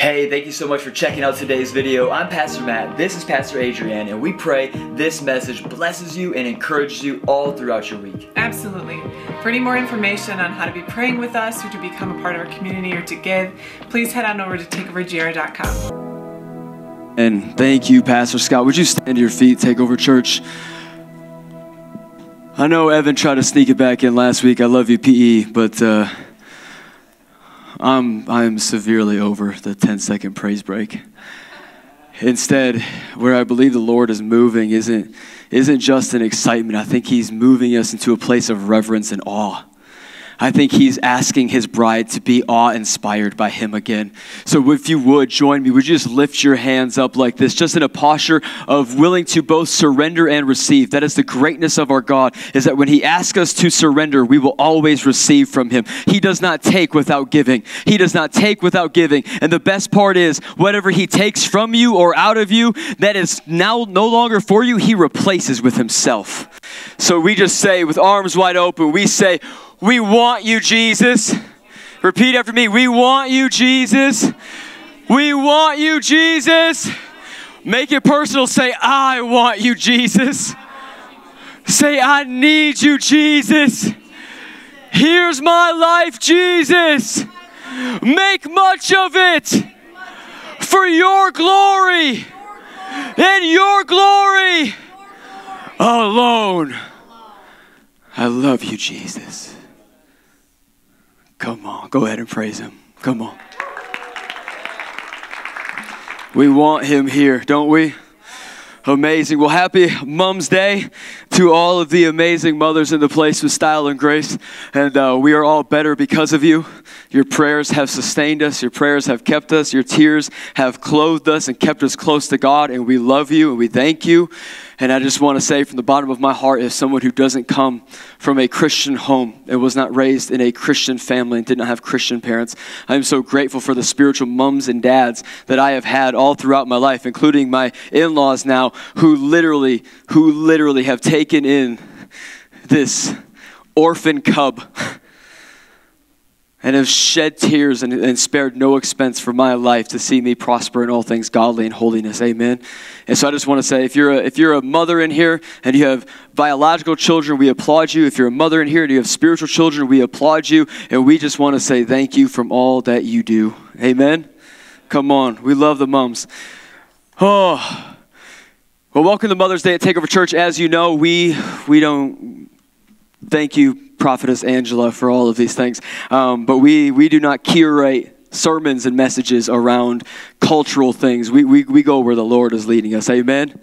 Hey, thank you so much for checking out today's video. I'm Pastor Matt, this is Pastor Adrienne, and we pray this message blesses you and encourages you all throughout your week. Absolutely. For any more information on how to be praying with us or to become a part of our community or to give, please head on over to takeovergr.com. And thank you, Pastor Scott. Would you stand to your feet, Takeover Church? I know Evan tried to sneak it back in last week. I love you, PE, but I'm severely over the 10-second praise break. Instead, where I believe the Lord is moving isn't just an excitement. I think he's moving us into a place of reverence and awe. I think he's asking his bride to be awe-inspired by him again. So if you would, join me. Would you just lift your hands up like this, just in a posture of willing to both surrender and receive? That is the greatness of our God, is that when he asks us to surrender, we will always receive from him. He does not take without giving. He does not take without giving. And the best part is, whatever he takes from you or out of you, that is now no longer for you, he replaces with himself. So we just say, with arms wide open, we say, "We want you, Jesus." Repeat after me. "We want you, Jesus. We want you, Jesus." Make it personal. Say, "I want you, Jesus." Say, "I need you, Jesus. Here's my life, Jesus. Make much of it for your glory and your glory alone. I love you, Jesus." Come on, go ahead and praise him. Come on. We want him here, don't we? Amazing. Well, happy Mom's Day to all of the amazing mothers in the place with style and grace. And we are all better because of you. Your prayers have sustained us. Your prayers have kept us. Your tears have clothed us and kept us close to God. And we love you and we thank you. And I just want to say from the bottom of my heart, if someone who doesn't come from a Christian home and was not raised in a Christian family and did not have Christian parents, I am so grateful for the spiritual mums and dads that I have had all throughout my life, including my in-laws now, who literally have taken in this orphan cub and have shed tears and spared no expense for my life to see me prosper in all things godly and holiness. Amen. And so I just want to say, if you're a mother in here and you have biological children, we applaud you. If you're a mother in here and you have spiritual children, we applaud you. And we just want to say thank you from all that you do. Amen. Come on. We love the mums. Oh. Well, welcome to Mother's Day at Takeover Church. As you know, we don't thank you, Prophetess Angela, for all of these things. But we do not curate sermons and messages around cultural things. We go where the Lord is leading us. Amen.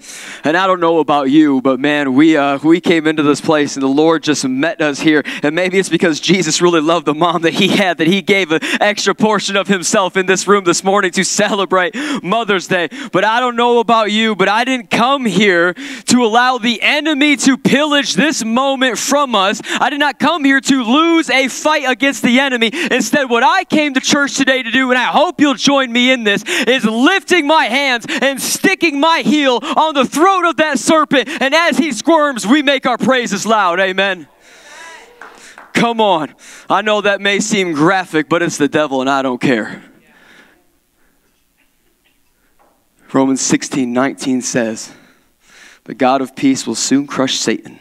And I don't know about you, but man, we came into this place and the Lord just met us here. And maybe it's because Jesus really loved the mom that he had, that he gave an extra portion of himself in this room this morning to celebrate Mother's Day. But I don't know about you, but I didn't come here to allow the enemy to pillage this moment from us. I did not come here to lose a fight against the enemy. Instead, what I came to church today to do, and I hope you'll join me in this, is lifting my hands and sticking my heel on the throat of that serpent, and as he squirms, we make our praises loud. Amen. Come on. I know that may seem graphic, but it's the devil, and I don't care. Romans 16:19 says, "The God of peace will soon crush Satan,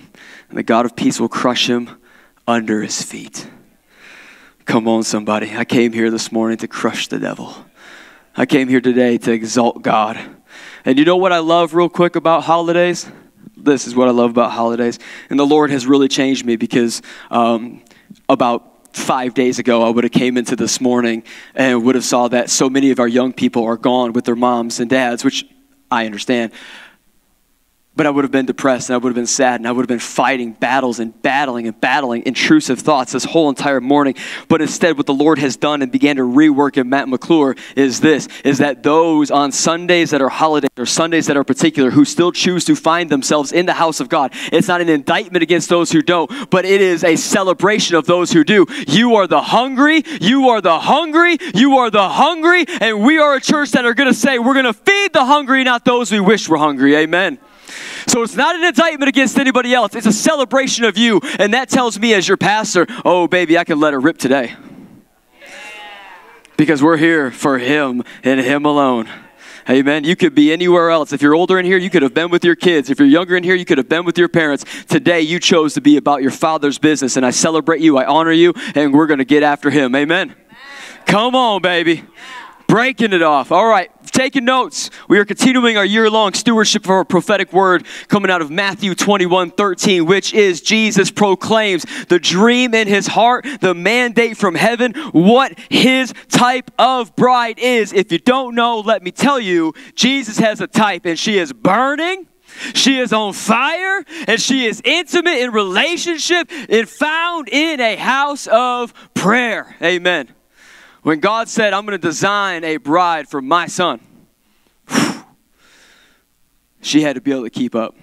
and the God of peace will crush him under his feet." Come on, somebody. I came here this morning to crush the devil. I came here today to exalt God. And you know what I love real quick about holidays? This is what I love about holidays. And the Lord has really changed me, because about 5 days ago, I would have came into this morning and would have saw that so many of our young people are gone with their moms and dads, which I understand. But I would have been depressed, and I would have been sad, and I would have been fighting battles and battling intrusive thoughts this whole entire morning. But instead, what the Lord has done and began to rework in Matt McClure is this, is that those on Sundays that are holidays or Sundays that are particular who still choose to find themselves in the house of God, it's not an indictment against those who don't, but it is a celebration of those who do. You are the hungry, you are the hungry, you are the hungry, and we are a church that are going to say we're going to feed the hungry, not those we wish were hungry. Amen. So it's not an indictment against anybody else. It's a celebration of you. And that tells me as your pastor, oh, baby, I can let her rip today. Yeah. because we're here for Him and Him alone. Amen. You could be anywhere else. If you're older in here, you could have been with your kids. If you're younger in here, you could have been with your parents. Today, you chose to be about your Father's business, and I celebrate you, I honor you, and we're going to get after Him. Amen. Come on, baby. Breaking it off. All right, taking notes. We are continuing our year-long stewardship for a prophetic word coming out of Matthew 21, 13, which is Jesus proclaims the dream in His heart, the mandate from heaven, what His type of bride is. If you don't know, let me tell you, Jesus has a type, and she is burning. She is on fire, and she is intimate in relationship and found in a house of prayer. Amen. When God said, I'm going to design a bride for my son, she had to be able to keep up.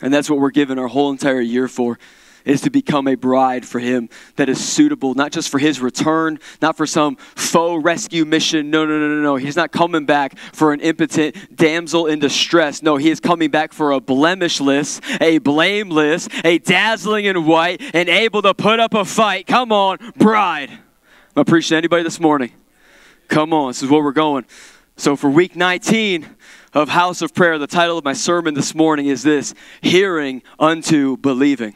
And that's what we're given our whole entire year for, is to become a bride for Him that is suitable, not just for His return, not for some faux rescue mission. No. He's not coming back for an impotent damsel in distress. No, He is coming back for a blemishless, a blameless, a dazzling in white, and able to put up a fight. Come on, bride. Am I preaching to anybody this morning? Come on, this is where we're going. So for week 19 of House of Prayer, the title of my sermon this morning is this: Hearing unto Believing.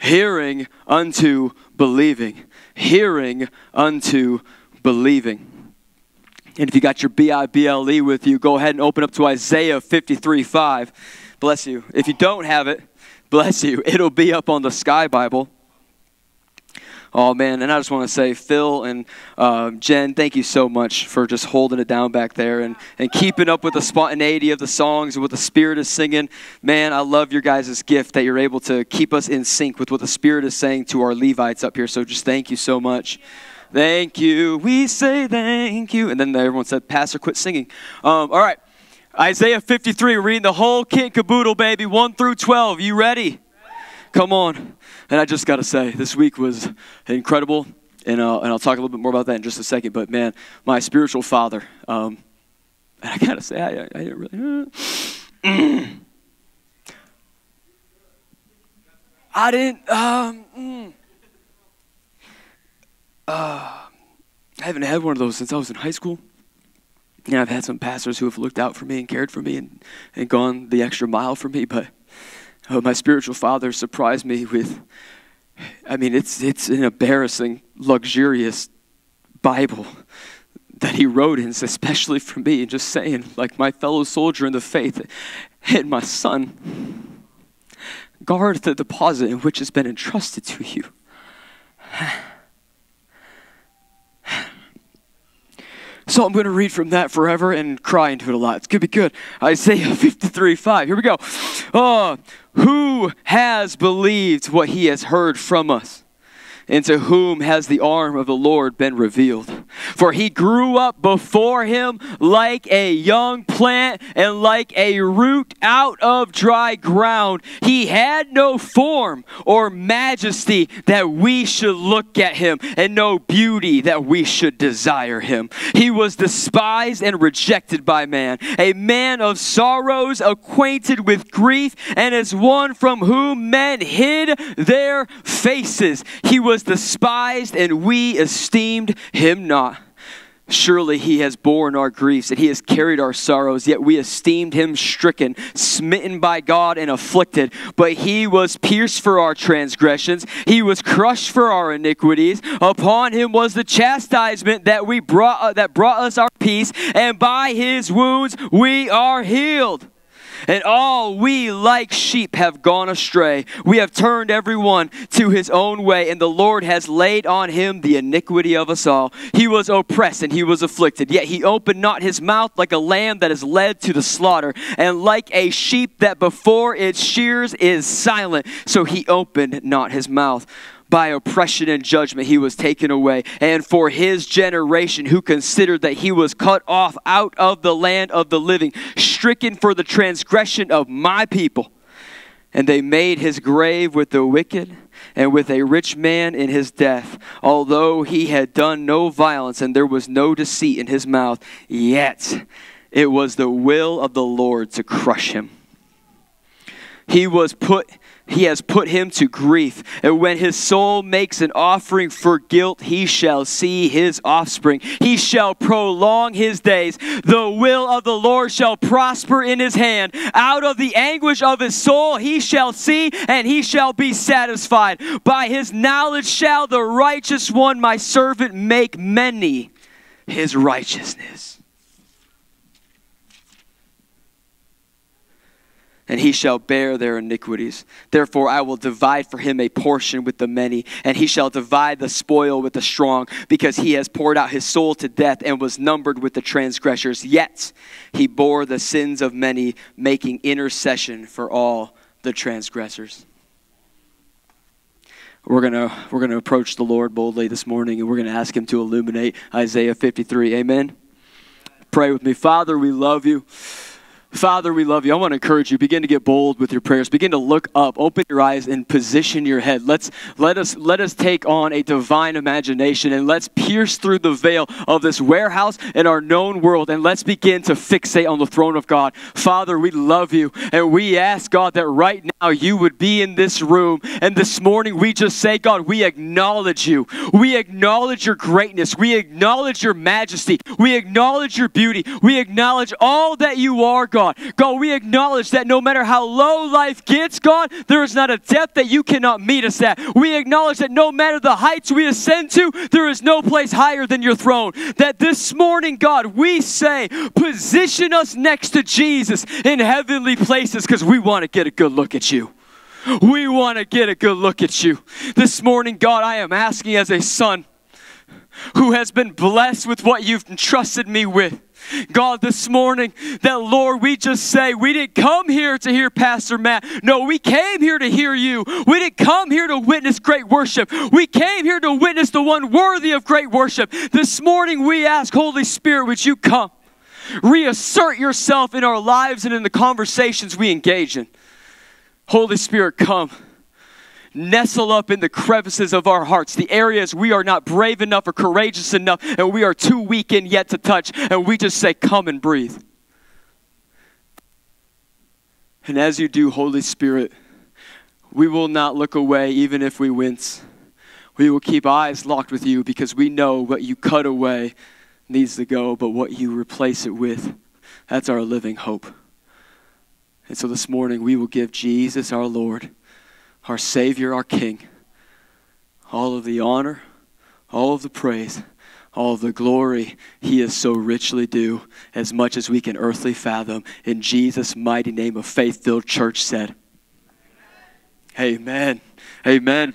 Hearing unto Believing. Hearing unto Believing. And if you got your Bible with you, go ahead and open up to Isaiah 53:5. Bless you. If you don't have it, bless you. It'll be up on the Sky Bible. Oh, man, and I just want to say, Phil and Jen, thank you so much for just holding it down back there and keeping up with the spontaneity of the songs and what the Spirit is singing. Man, I love your guys' gift that you're able to keep us in sync with what the Spirit is saying to our Levites up here. So just thank you so much. Thank you. We say thank you. And then everyone said, Pastor, quit singing. All right, Isaiah 53, reading the whole kit caboodle, baby, 1 through 12. You ready? Come on. And I just got to say, this week was incredible, and I'll talk a little bit more about that in just a second. But, man, my spiritual father, and I got to say, I didn't really, I didn't, I haven't had one of those since I was in high school. And I've had some pastors who have looked out for me and cared for me and gone the extra mile for me, but my spiritual father surprised me with, I mean, it's an embarrassing, luxurious Bible that he wrote, and especially for me, and just saying, like, my fellow soldier in the faith, and my son, guard the deposit in which has been entrusted to you. So I'm going to read from that forever and cry into it a lot. It's going to be good. Isaiah 53:5. Here we go. Oh, who has believed what he has heard from us? And to whom has the arm of the Lord been revealed? For he grew up before him like a young plant and like a root out of dry ground. He had no form or majesty that we should look at him, and no beauty that we should desire him. He was despised and rejected by man, a man of sorrows, acquainted with grief, and as one from whom men hid their faces. He was despised, and we esteemed him not. Surely he has borne our griefs, and he has carried our sorrows, yet we esteemed him stricken, smitten by God, and afflicted. But he was pierced for our transgressions, he was crushed for our iniquities. Upon him was the chastisement that brought us our peace, and by his wounds we are healed. And all we like sheep have gone astray. We have turned everyone to his own way, and the Lord has laid on him the iniquity of us all. He was oppressed and he was afflicted, yet he opened not his mouth. Like a lamb that is led to the slaughter, and like a sheep that before its shears is silent, so he opened not his mouth. By oppression and judgment he was taken away. And for his generation, who considered that he was cut off out of the land of the living, stricken for the transgression of my people. And they made his grave with the wicked and with a rich man in his death, although he had done no violence and there was no deceit in his mouth. Yet it was the will of the Lord to crush him. He was put He has put him to grief. And when his soul makes an offering for guilt, he shall see his offspring. He shall prolong his days. The will of the Lord shall prosper in his hand. Out of the anguish of his soul he shall see, and he shall be satisfied. By his knowledge shall the righteous one, my servant, make many his righteousness. And he shall bear their iniquities. Therefore I will divide for him a portion with the many, and he shall divide the spoil with the strong, because he has poured out his soul to death and was numbered with the transgressors. Yet he bore the sins of many, making intercession for all the transgressors. We're gonna approach the Lord boldly this morning, and we're going to ask him to illuminate Isaiah 53. Amen? Pray with me. Father, we love you. Father, we love you. I want to encourage you. Begin to get bold with your prayers. Begin to look up. Open your eyes and position your head. Let us take on a divine imagination, and let's pierce through the veil of this warehouse and our known world, and let's begin to fixate on the throne of God. Father, we love you, and we ask, God, that right now you would be in this room. And this morning we just say, God, we acknowledge you. We acknowledge your greatness. We acknowledge your majesty. We acknowledge your beauty. We acknowledge all that you are, God. God, we acknowledge that no matter how low life gets, God, there is not a depth that you cannot meet us at. We acknowledge that no matter the heights we ascend to, there is no place higher than your throne. That this morning, God, we say, position us next to Jesus in heavenly places, because we want to get a good look at you. We want to get a good look at you. This morning, God, I am asking as a son who has been blessed with what you've entrusted me with, God, this morning, that, Lord, we just say, we didn't come here to hear Pastor Matt. No, we came here to hear you. We didn't come here to witness great worship. We came here to witness the one worthy of great worship. This morning, we ask, Holy Spirit, would you come? Reassert yourself in our lives and in the conversations we engage in. Holy Spirit, come. Nestle up in the crevices of our hearts, the areas we are not brave enough or courageous enough, and we are too weak and yet to touch, and we just say, come and breathe. And as you do, Holy Spirit, we will not look away even if we wince. We will keep eyes locked with you, because we know what you cut away needs to go, but what you replace it with, that's our living hope. And so this morning we will give Jesus our Lord, our Savior, our King, all of the honor, all of the praise, all of the glory he is so richly due, as much as we can earthly fathom. In Jesus' mighty name, a faith-filled church said, amen. Amen. Amen.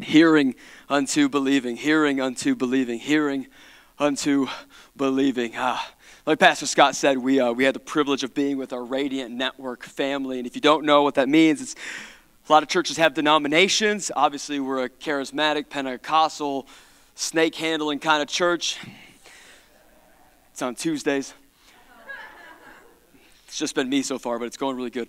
Hearing unto believing, hearing unto believing, hearing unto believing. Like Pastor Scott said, we had the privilege of being with our Radiant Network family. And if you don't know what that means, it's a lot of churches have denominations. Obviously, we're a charismatic, Pentecostal, snake-handling kind of church. It's on Tuesdays. It's just been me so far, but it's going really good.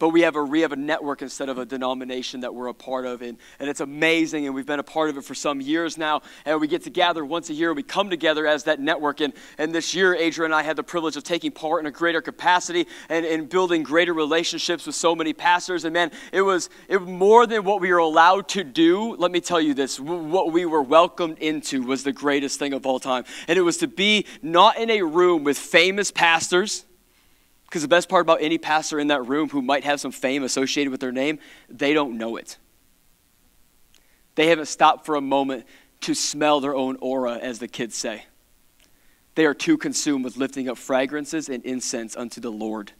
But we have a network instead of a denomination that we're a part of, and it's amazing, and we've been a part of it for some years now, and we get to gather once a year, and we come together as that network, and this year, Adrienne and I had the privilege of taking part in a greater capacity and building greater relationships with so many pastors, and man, it was more than what we were allowed to do. Let me tell you this, what we were welcomed into was the greatest thing of all time, and it was to be not in a room with famous pastors. Because the best part about any pastor in that room who might have some fame associated with their name, they don't know it. They haven't stopped for a moment to smell their own aura, as the kids say. They are too consumed with lifting up fragrances and incense unto the Lord.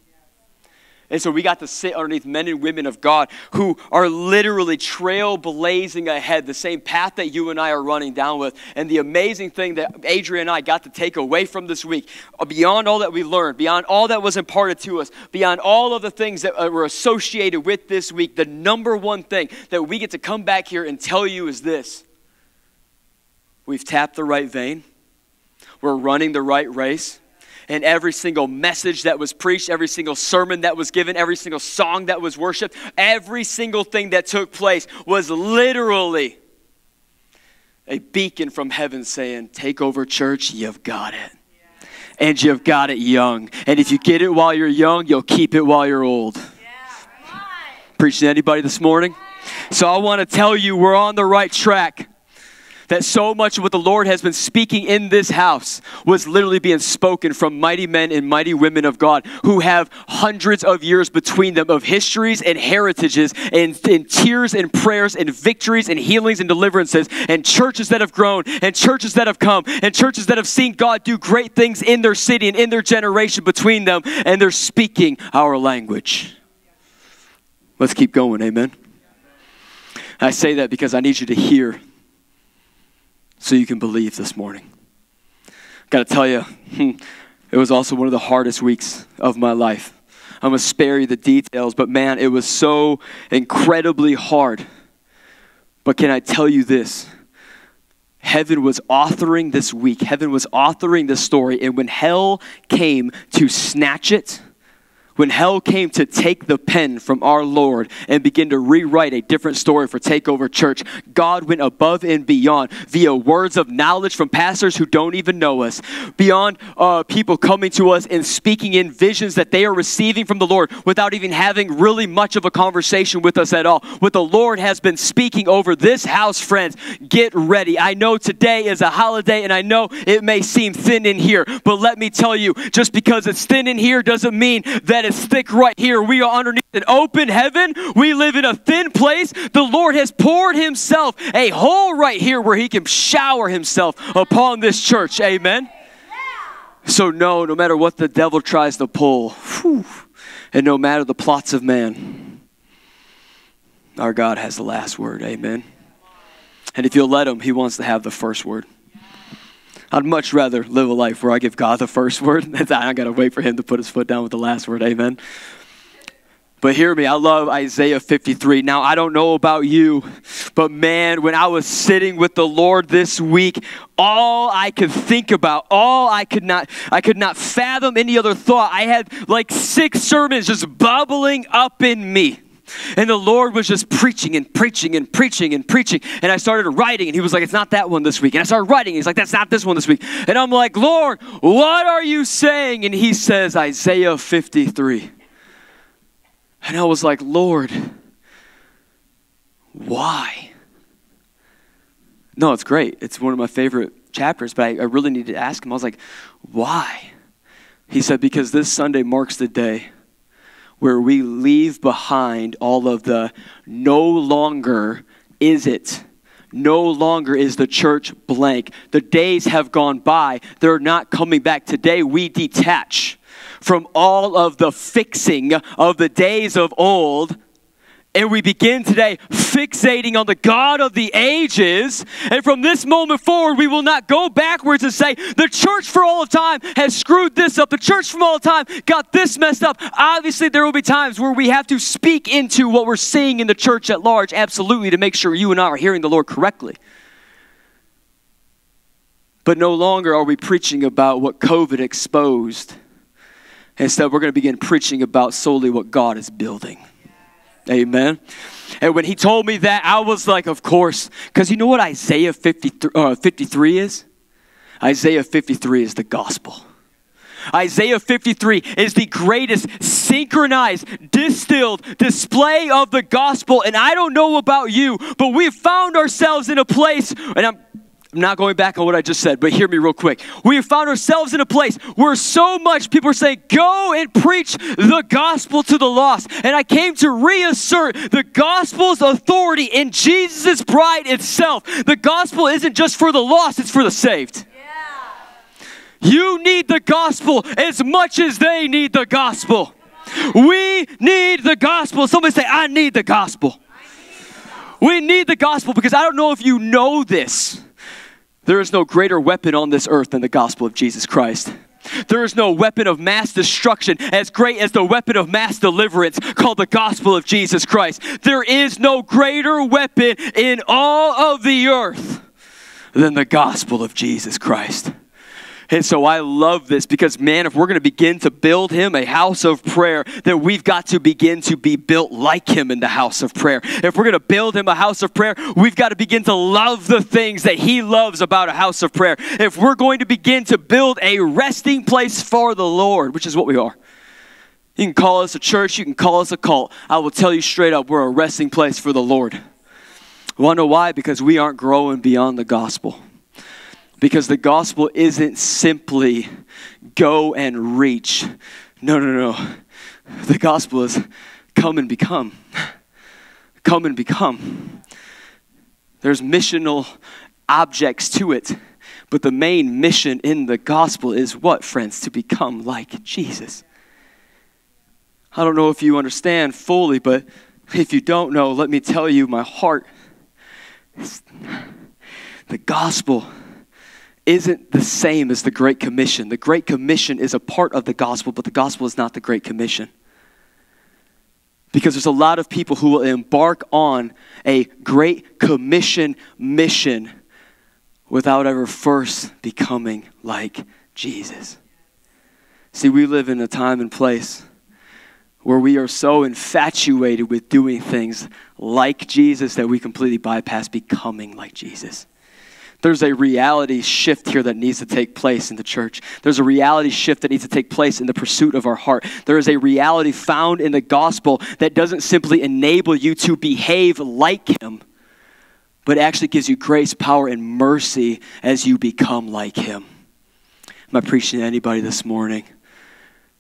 And so we got to sit underneath men and women of God who are literally trailblazing ahead, the same path that you and I are running down with. And the amazing thing that Adrienne and I got to take away from this week, beyond all that we learned, beyond all that was imparted to us, beyond all of the things that were associated with this week, the number one thing that we get to come back here and tell you is this. We've tapped the right vein. We're running the right race. And every single message that was preached, every single sermon that was given, every single song that was worshiped, every single thing that took place was literally a beacon from heaven saying, take over church, you've got it. Yeah. And you've got it young. And if you get it while you're young, you'll keep it while you're old. Yeah, Preaching to anybody this morning? So I want to tell you we're on the right track. That so much of what the Lord has been speaking in this house was literally being spoken from mighty men and mighty women of God who have hundreds of years between them of histories and heritages and tears and prayers and victories and healings and deliverances and churches that have grown and churches that have come and churches that have seen God do great things in their city and in their generation between them, and they're speaking our language. Let's keep going, amen? I say that because I need you to hear so you can believe this morning. I've got to tell you, it was also one of the hardest weeks of my life. I'm going to spare you the details, but man, it was so incredibly hard. But can I tell you this? Heaven was authoring this week. Heaven was authoring this story. And when hell came to snatch it, when hell came to take the pen from our Lord and begin to rewrite a different story for Takeover Church, God went above and beyond via words of knowledge from pastors who don't even know us, beyond people coming to us and speaking in visions that they are receiving from the Lord without even having really much of a conversation with us at all. What the Lord has been speaking over this house, friends, get ready. I know today is a holiday, and I know it may seem thin in here, but let me tell you, just because it's thin in here doesn't mean that it's thick right here. We are underneath an open heaven. We live in a thin place. The Lord has poured himself a hole right here where he can shower himself upon this church. Amen? Yeah. So no matter what the devil tries to pull, and no matter the plots of man, our God has the last word. Amen? And if you'll let him, he wants to have the first word. I'd much rather live a life where I give God the first word. I got to wait for him to put his foot down with the last word. Amen. But hear me, I love Isaiah 53. Now, I don't know about you, but man, when I was sitting with the Lord this week, all I could think about, I could not fathom any other thought. I had like 6 sermons just bubbling up in me. And the Lord was just preaching and preaching and preaching and preaching. And I started writing, and he was like, it's not that one this week. And I started writing, and he's like, that's not this one this week. And I'm like, Lord, what are you saying? And he says, Isaiah 53. And I was like, Lord, why? No, it's great. It's one of my favorite chapters, but I really needed to ask him. I was like, why? He said, because this Sunday marks the day where we leave behind all of the no longer is it. No longer is the church blank. The days have gone by. They're not coming back. Today we detach from all of the fixing of the days of old, and we begin today fixating on the God of the ages. And from this moment forward, we will not go backwards and say, the church for all of time has screwed this up. The church from all of time got this messed up. Obviously, there will be times where we have to speak into what we're seeing in the church at large, absolutely, to make sure you and I are hearing the Lord correctly. But no longer are we preaching about what COVID exposed. Instead, we're going to begin preaching about solely what God is building. Amen. And when he told me that, I was like, of course. Because you know what Isaiah 53 is? Isaiah 53 is the gospel. Isaiah 53 is the greatest synchronized, distilled display of the gospel. And I don't know about you, but we've found ourselves in a place, and I'm not going back on what I just said, but hear me real quick. We have found ourselves in a place where so much people are saying, go and preach the gospel to the lost. And I came to reassert the gospel's authority in Jesus' bride itself. The gospel isn't just for the lost, it's for the saved. Yeah. You need the gospel as much as they need the gospel. We need the gospel. Somebody say, I need the gospel. We need the gospel, because I don't know if you know this. There is no greater weapon on this earth than the gospel of Jesus Christ. There is no weapon of mass destruction as great as the weapon of mass deliverance called the gospel of Jesus Christ. There is no greater weapon in all of the earth than the gospel of Jesus Christ. And so I love this, because, man, if we're going to begin to build him a house of prayer, then we've got to begin to be built like him in the house of prayer. If we're going to build him a house of prayer, we've got to begin to love the things that he loves about a house of prayer. If we're going to begin to build a resting place for the Lord, which is what we are, You can call us a church. You can call us a cult. I will tell you straight up, we're a resting place for the Lord. Wonder why? Because we aren't growing beyond the gospel. Because the gospel isn't simply go and reach. No. The gospel is come and become. Come and become. There's missional objects to it. But the main mission in the gospel is what, friends? To become like Jesus. I don't know if you understand fully, but if you don't know, let me tell you my heart. The gospel isn't the same as the Great Commission. The Great Commission is a part of the gospel, but the gospel is not the Great Commission. Because there's a lot of people who will embark on a Great Commission mission without ever first becoming like Jesus. See, we live in a time and place where we are so infatuated with doing things like Jesus that we completely bypass becoming like Jesus. There's a reality shift here that needs to take place in the church. There's a reality shift that needs to take place in the pursuit of our heart. There is a reality found in the gospel that doesn't simply enable you to behave like him, but actually gives you grace, power, and mercy as you become like him. Am I preaching to anybody this morning?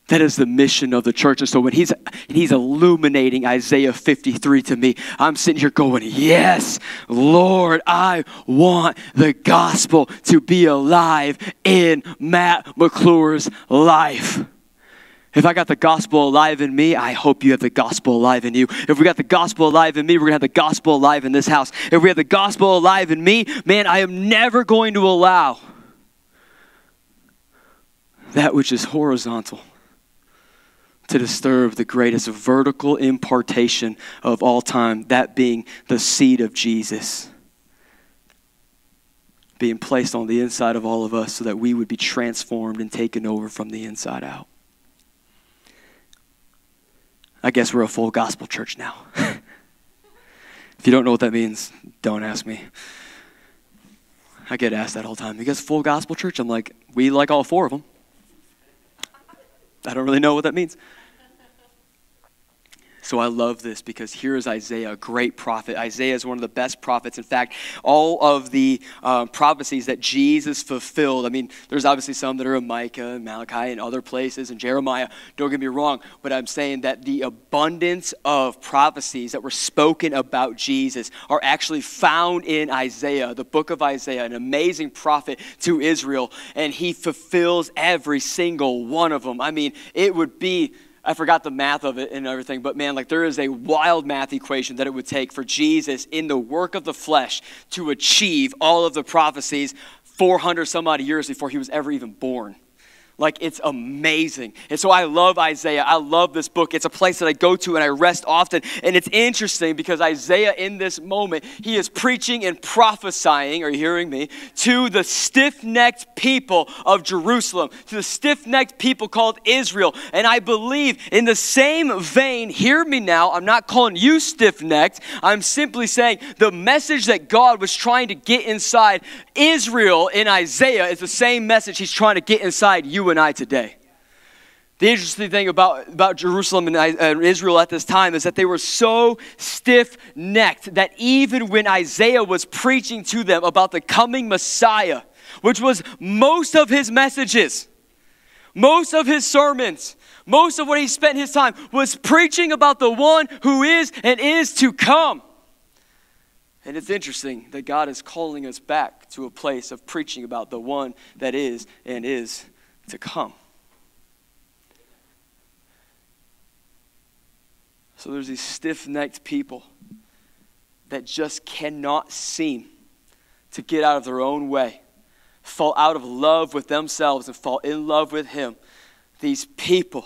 That is the mission of the church. And so when he's illuminating Isaiah 53 to me, I'm sitting here going, yes, Lord, I want the gospel to be alive in Matt McClure's life. If I got the gospel alive in me, I hope you have the gospel alive in you. If we got the gospel alive in me, we're going to have the gospel alive in this house. If we have the gospel alive in me, man, I am never going to allow that which is horizontal to disturb the greatest vertical impartation of all time, that being the seed of Jesus being placed on the inside of all of us so that we would be transformed and taken over from the inside out. I guess we're a full gospel church now. If you don't know what that means, don't ask me. I get asked that all the time. You guys full gospel church? I'm like, we like all four of them. I don't really know what that means. So I love this because here is Isaiah, a great prophet. Isaiah is one of the best prophets. In fact, all of the prophecies that Jesus fulfilled, I mean, there's obviously some that are in Micah and Malachi and other places and Jeremiah, don't get me wrong, but I'm saying that the abundance of prophecies that were spoken about Jesus are actually found in Isaiah, the book of Isaiah, an amazing prophet to Israel, and he fulfills every single one of them. I mean, it would be, I forgot the math of it and everything, but man, like there is a wild math equation that it would take for Jesus in the work of the flesh to achieve all of the prophecies 400 some odd years before he was ever even born. Like, it's amazing. And so I love Isaiah. I love this book. It's a place that I go to and I rest often. And it's interesting because Isaiah in this moment, he is preaching and prophesying, are you hearing me, to the stiff-necked people of Jerusalem, to the stiff-necked people called Israel. And I believe in the same vein, hear me now, I'm not calling you stiff-necked. I'm simply saying the message that God was trying to get inside Israel in Isaiah is the same message he's trying to get inside you and I today. The interesting thing about Jerusalem and Israel at this time is that they were so stiff-necked that even when Isaiah was preaching to them about the coming Messiah, which was most of his messages, most of his sermons, most of what he spent his time was preaching about the one who is and is to come. And it's interesting that God is calling us back to a place of preaching about the one that is and is to come. So there's these stiff-necked people that just cannot seem to get out of their own way, fall out of love with themselves and fall in love with him. These people.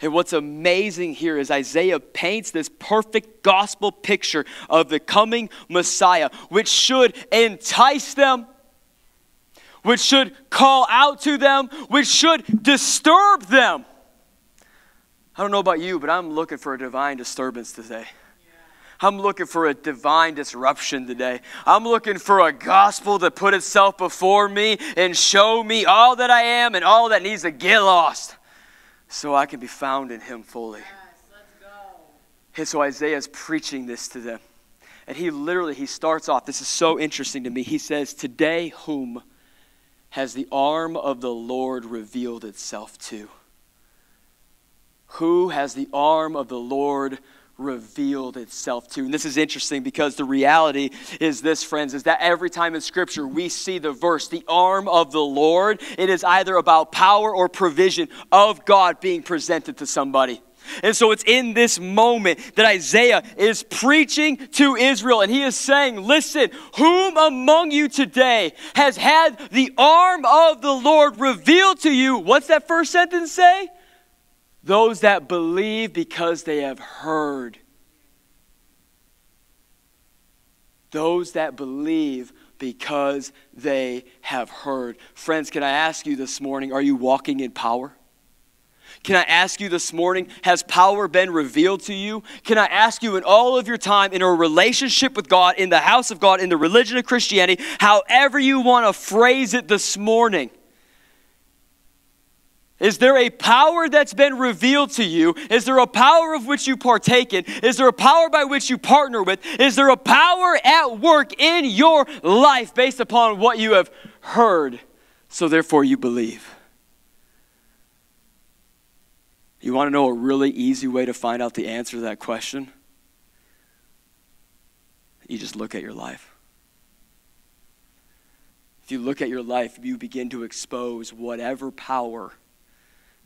And what's amazing here is Isaiah paints this perfect gospel picture of the coming Messiah, which should entice them, which should call out to them, which should disturb them. I don't know about you, but I'm looking for a divine disturbance today. I'm looking for a divine disruption today. I'm looking for a gospel to put itself before me and show me all that I am and all that needs to get lost. so I can be found in him fully. Yes, let's go. And so Isaiah's preaching this to them. And he starts off, this is so interesting to me. He says, today whom has the arm of the Lord revealed itself to? Who has the arm of the Lord revealed itself to? And this is interesting because the reality is this, friends, is that every time in Scripture we see the verse, the arm of the Lord, it is either about power or provision of God being presented to somebody. And so it's in this moment that Isaiah is preaching to Israel. And he is saying, listen, whom among you today has had the arm of the Lord revealed to you? What's that first sentence say? Those that believe because they have heard. Those that believe because they have heard. Friends, can I ask you this morning, are you walking in power? Can I ask you this morning, has power been revealed to you? Can I ask you in all of your time, in a relationship with God, in the house of God, in the religion of Christianity, however you want to phrase it this morning, is there a power that's been revealed to you? Is there a power of which you partake in? Is there a power by which you partner with? Is there a power at work in your life based upon what you have heard, so therefore you believe? You want to know a really easy way to find out the answer to that question? You just look at your life. If you look at your life, you begin to expose whatever power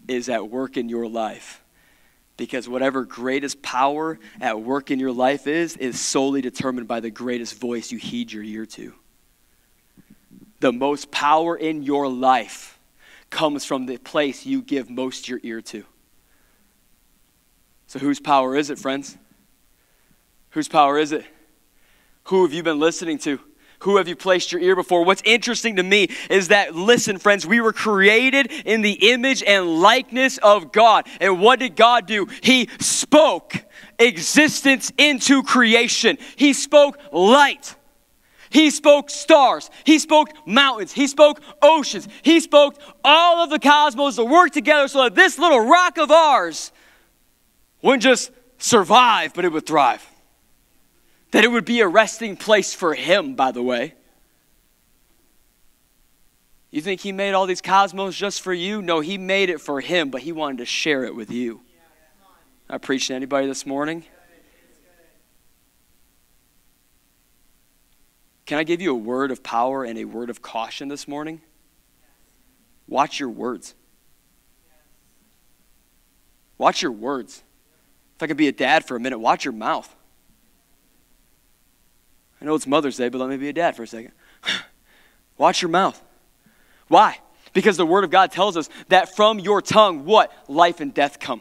is at work in your life. Because whatever greatest power at work in your life is solely determined by the greatest voice you heed your ear to. The most power in your life comes from the place you give most your ear to. So whose power is it, friends? Whose power is it? Who have you been listening to? Who have you placed your ear before? What's interesting to me is that, listen, friends, we were created in the image and likeness of God. And what did God do? He spoke existence into creation. He spoke light. He spoke stars. He spoke mountains. He spoke oceans. He spoke all of the cosmos to work together so that this little rock of ours wouldn't just survive, but it would thrive. That it would be a resting place for him, by the way. You think he made all these cosmos just for you? No, he made it for him, but he wanted to share it with you. I preached to anybody this morning. Can I give you a word of power and a word of caution this morning? Watch your words. Watch your words. If I could be a dad for a minute, watch your mouth. I know it's Mother's Day, but let me be a dad for a second. Watch your mouth. Why? Because the Word of God tells us that from your tongue, what? Life and death come.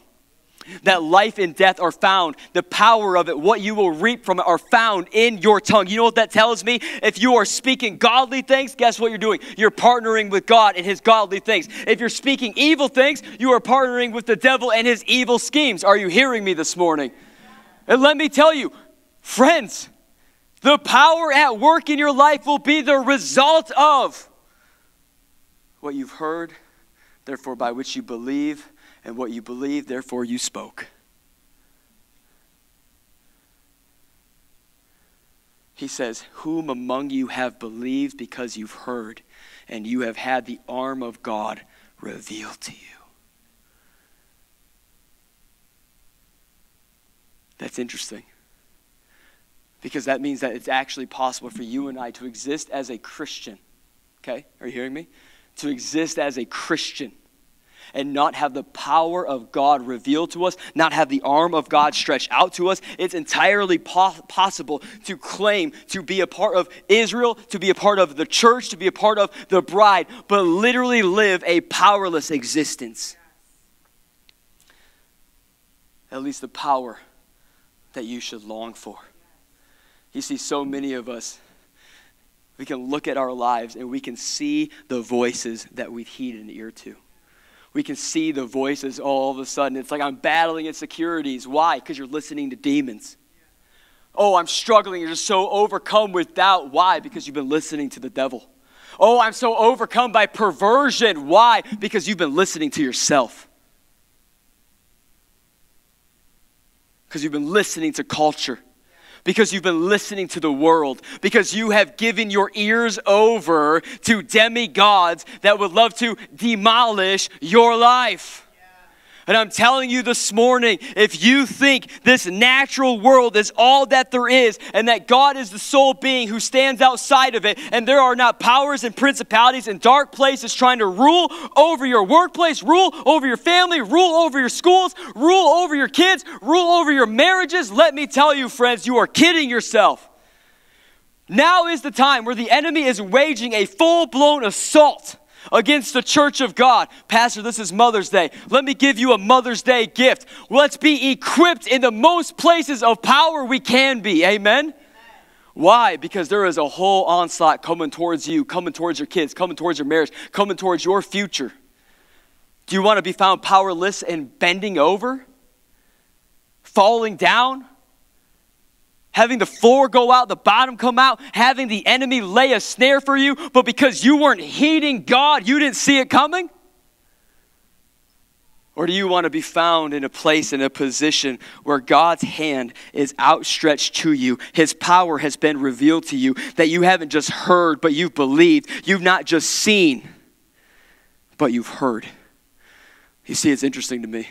That life and death are found. The power of it, what you will reap from it, are found in your tongue. You know what that tells me? If you are speaking godly things, guess what you're doing? You're partnering with God in his godly things. If you're speaking evil things, you are partnering with the devil and his evil schemes. Are you hearing me this morning? And let me tell you, friends, the power at work in your life will be the result of what you've heard, therefore by which you believe, and what you believe, therefore you spoke. He says, whom among you have believed because you've heard, and you have had the arm of God revealed to you? That's interesting. Because that means that it's actually possible for you and I to exist as a Christian. Okay? Are you hearing me? To exist as a Christian and not have the power of God revealed to us, not have the arm of God stretched out to us. It's entirely possible to claim to be a part of Israel, to be a part of the church, to be a part of the bride, but literally live a powerless existence. At least the power that you should long for. You see, so many of us, we can look at our lives and we can see the voices that we've heeded an ear to. We can see the voices all of a sudden. It's like I'm battling insecurities. Why? Because you're listening to demons. Oh, I'm struggling. You're just so overcome with doubt. Why? Because you've been listening to the devil. Oh, I'm so overcome by perversion. Why? Because you've been listening to yourself. Because you've been listening to culture. Because you've been listening to the world. Because you have given your ears over to demigods that would love to demolish your life. And I'm telling you this morning, if you think this natural world is all that there is and that God is the sole being who stands outside of it and there are not powers and principalities and dark places trying to rule over your workplace, rule over your family, rule over your schools, rule over your kids, rule over your marriages, let me tell you, friends, you are kidding yourself. Now is the time where the enemy is waging a full-blown assault against the church of God. Pastor, this is Mother's Day. Let me give you a Mother's Day gift. Let's be equipped in the most places of power we can be. Amen? Amen. Why? Because there is a whole onslaught coming towards you, coming towards your kids, coming towards your marriage, coming towards your future. Do you want to be found powerless and bending over? Falling down? Having the floor go out, the bottom come out, having the enemy lay a snare for you, but because you weren't heeding God, you didn't see it coming? Or do you want to be found in a place, in a position where God's hand is outstretched to you, His power has been revealed to you, that you haven't just heard, but you've believed, you've not just seen, but you've heard? You see, it's interesting to me.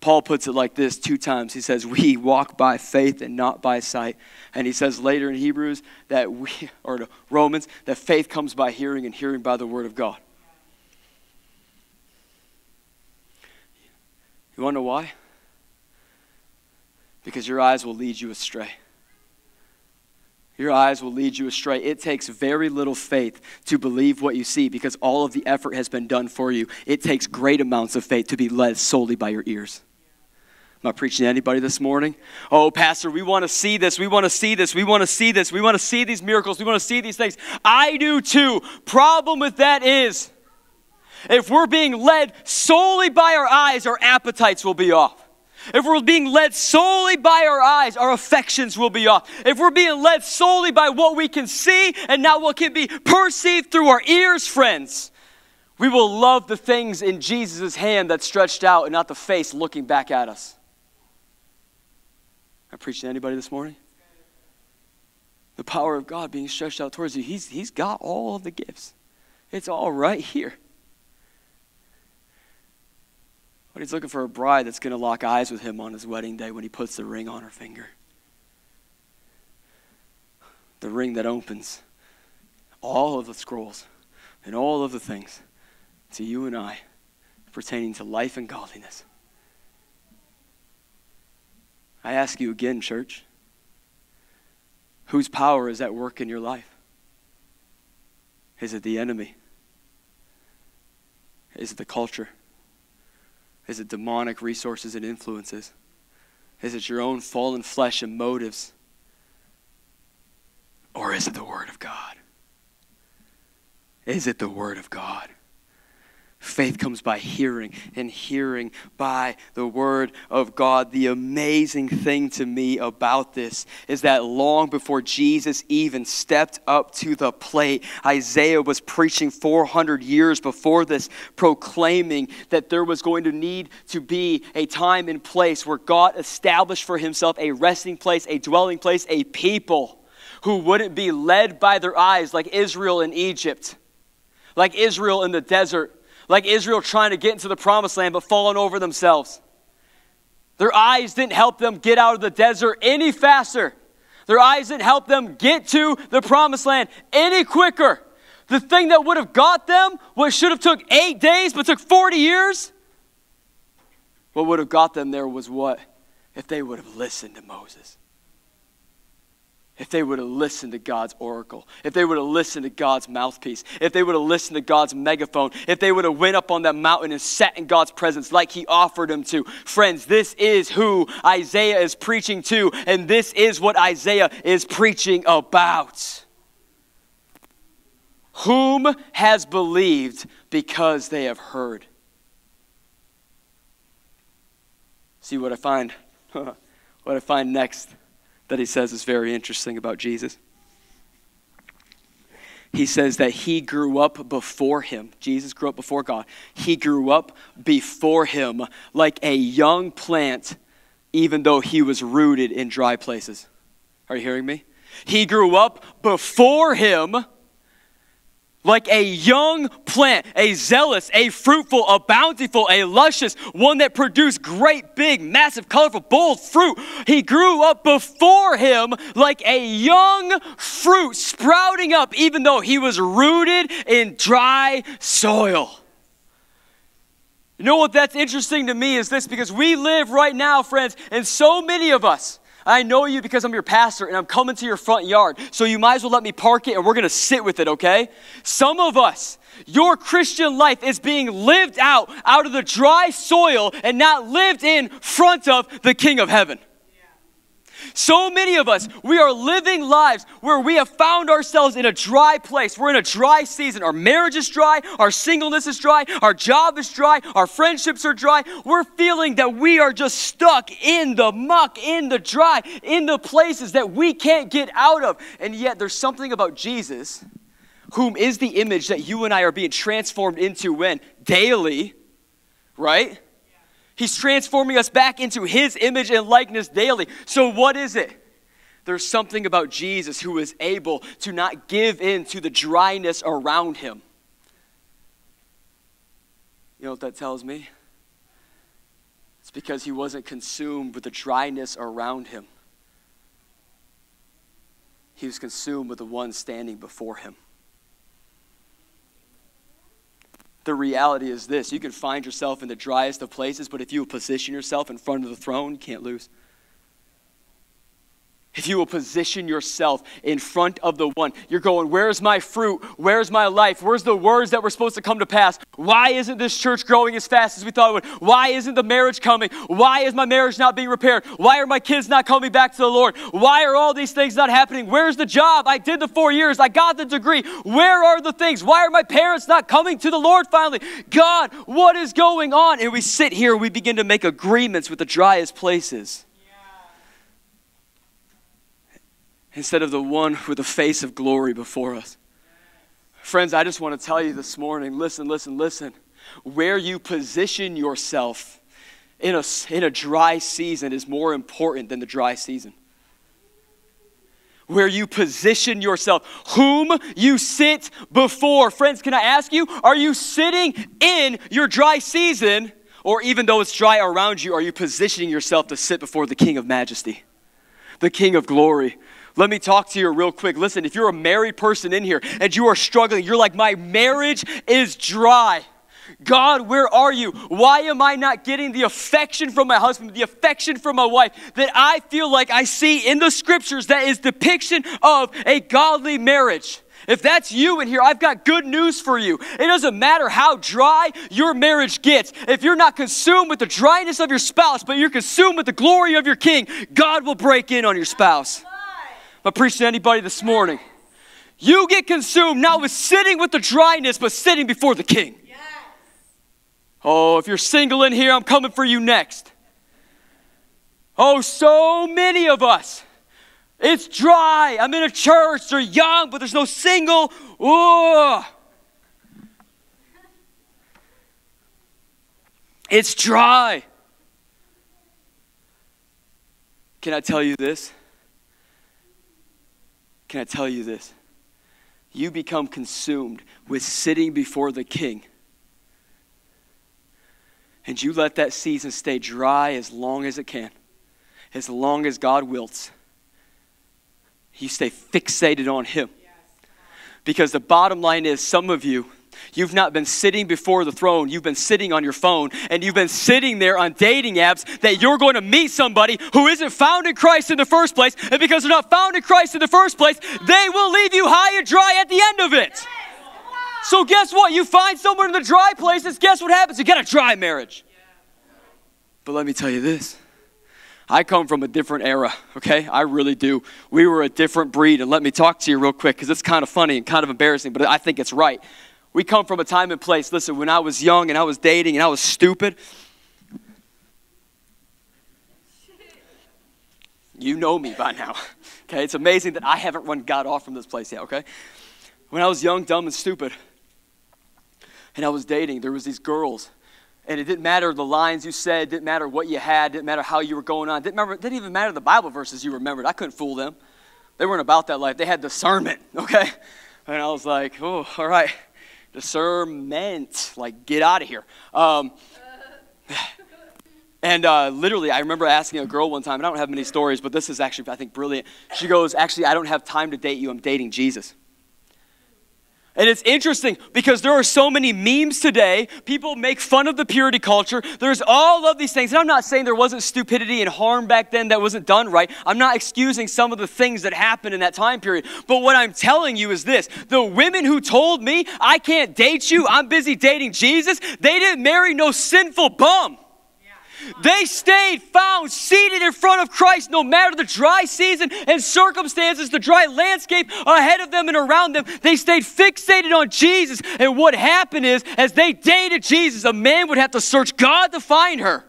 Paul puts it like this 2 times. He says, we walk by faith and not by sight. And he says later in Hebrews that Romans, that faith comes by hearing and hearing by the word of God. You want to know why? Because your eyes will lead you astray. Your eyes will lead you astray. It takes very little faith to believe what you see because all of the effort has been done for you. It takes great amounts of faith to be led solely by your ears. I'm not preaching to anybody this morning. Oh, Pastor, we want to see this. We want to see this. We want to see this. We want to see these miracles. We want to see these things. I do too. Problem with that is if we're being led solely by our eyes, our appetites will be off. If we're being led solely by our eyes, our affections will be off. If we're being led solely by what we can see and not what can be perceived through our ears, friends, we will love the things in Jesus' hand that's stretched out and not the face looking back at us. Am I preaching to anybody this morning? The power of God being stretched out towards you. He's got all of the gifts. It's all right here. But He's looking for a bride that's going to lock eyes with Him on His wedding day when He puts the ring on her finger. The ring that opens all of the scrolls and all of the things to you and I pertaining to life and godliness. I ask you again, church, whose power is at work in your life? Is it the enemy? Is it the culture? Is it demonic resources and influences? Is it your own fallen flesh and motives? Or is it the Word of God? Is it the Word of God? Faith comes by hearing, and hearing by the Word of God. The amazing thing to me about this is that long before Jesus even stepped up to the plate, Isaiah was preaching 400 years before this, proclaiming that there was going to need to be a time and place where God established for Himself a resting place, a dwelling place, a people who wouldn't be led by their eyes like Israel in Egypt, like Israel in the desert, like Israel trying to get into the promised land but falling over themselves. Their eyes didn't help them get out of the desert any faster. Their eyes didn't help them get to the promised land any quicker. The thing that would have got them, what should have took 8 days but took 40 years, what would have got them there was what? If they would have listened to Moses. If they would have listened to God's oracle, if they would have listened to God's mouthpiece, if they would have listened to God's megaphone, if they would have went up on that mountain and sat in God's presence like He offered them to. Friends, this is who Isaiah is preaching to, and this is what Isaiah is preaching about. Whom has believed because they have heard? See what I find, next that he says is very interesting about Jesus. He says that He grew up before Him. Jesus grew up before God. He grew up before Him like a young plant even though he was rooted in dry places. Are you hearing me? He grew up before him like a young plant, a zealous, a fruitful, a bountiful, a luscious, one that produced great, big, massive, colorful, bold fruit. He grew up before him like a young fruit sprouting up, even though he was rooted in dry soil. You know what that's interesting to me is this, because we live right now, friends, and so many of us, I know you because I'm your pastor and I'm coming to your front yard, so you might as well let me park it and we're going to sit with it, okay? Some of us, your Christian life is being lived out of the dry soil and not lived in front of the King of Heaven. So many of us, we are living lives where we have found ourselves in a dry place. We're in a dry season. Our marriage is dry. Our singleness is dry. Our job is dry. Our friendships are dry. We're feeling that we are just stuck in the muck, in the dry, in the places that we can't get out of. And yet there's something about Jesus, whom is the image that you and I are being transformed into when? Daily, right? He's transforming us back into his image and likeness daily. So what is it? There's something about Jesus who is able to not give in to the dryness around him. You know what that tells me? It's because he wasn't consumed with the dryness around him. He was consumed with the one standing before him. The reality is this, you can find yourself in the driest of places, but if you will position yourself in front of the throne, you can't lose. If you will position yourself in front of the one, you're going, where's my fruit? Where's my life? Where's the words that were supposed to come to pass? Why isn't this church growing as fast as we thought it would? Why isn't the marriage coming? Why is my marriage not being repaired? Why are my kids not coming back to the Lord? Why are all these things not happening? Where's the job? I did the 4 years. I got the degree. Where are the things? Why are my parents not coming to the Lord finally? God, what is going on? And we sit here, we begin to make agreements with the driest places, instead of the one with the face of glory before us. Friends, I just want to tell you this morning, listen. Where you position yourself in a dry season is more important than the dry season. Where you position yourself, whom you sit before. Friends, can I ask you, are you sitting in your dry season? Or even though it's dry around you, are you positioning yourself to sit before the King of Majesty, the King of Glory? Let me talk to you real quick. Listen, if you're a married person in here and you are struggling, you're like, my marriage is dry. God, where are you? Why am I not getting the affection from my husband, the affection from my wife that I feel like I see in the scriptures that is depiction of a godly marriage? If that's you in here, I've got good news for you. It doesn't matter how dry your marriage gets. If you're not consumed with the dryness of your spouse, but you're consumed with the glory of your King, God will break in on your spouse. I preached to anybody this morning. You get consumed not with sitting with the dryness, but sitting before the King. Yes. Oh, if you're single in here, I'm coming for you next. Oh, so many of us. It's dry. I'm in a church. They're young, but there's no single. Ooh. It's dry. Can I tell you this? Can I tell you this? You become consumed with sitting before the King. And you let that season stay dry as long as it can, as long as God wills. You stay fixated on him. Because the bottom line is, some of you, you've not been sitting before the throne. You've been sitting on your phone, and you've been sitting there on dating apps that you're going to meet somebody who isn't found in Christ in the first place, and because they're not found in Christ in the first place, they will leave you high and dry at the end of it. Yes. So guess what? You find someone in the dry places, guess what happens? You get a dry marriage. Yeah. But let me tell you this. I come from a different era, okay? I really do. We were a different breed, and let me talk to you real quick because it's kind of funny and kind of embarrassing, but I think it's right. We come from a time and place. Listen, when I was young and I was dating and I was stupid, you know me by now, okay? It's amazing that I haven't run God off from this place yet, okay? When I was young, dumb, and stupid, and I was dating, there was these girls, And it didn't matter the lines you said, didn't matter what you had, didn't matter how you were going on, didn't even matter the Bible verses you remembered. I couldn't fool them. They weren't about that life. They had discernment, okay? And I was like, oh, all right, discernment, like get out of here. And literally, I remember asking a girl one time, and I don't have many stories, but this is actually, I think, brilliant. She goes, actually, I don't have time to date you. I'm dating Jesus. And it's interesting because there are so many memes today. People make fun of the purity culture. There's all of these things. And I'm not saying there wasn't stupidity and harm back then that wasn't done right. I'm not excusing some of the things that happened in that time period. But what I'm telling you is this. The women who told me, I can't date you, I'm busy dating Jesus, they didn't marry no sinful bum. They stayed found seated in front of Christ no matter the dry season and circumstances, the dry landscape ahead of them and around them. They stayed fixated on Jesus. And what happened is, as they dated Jesus, a man would have to search God to find her.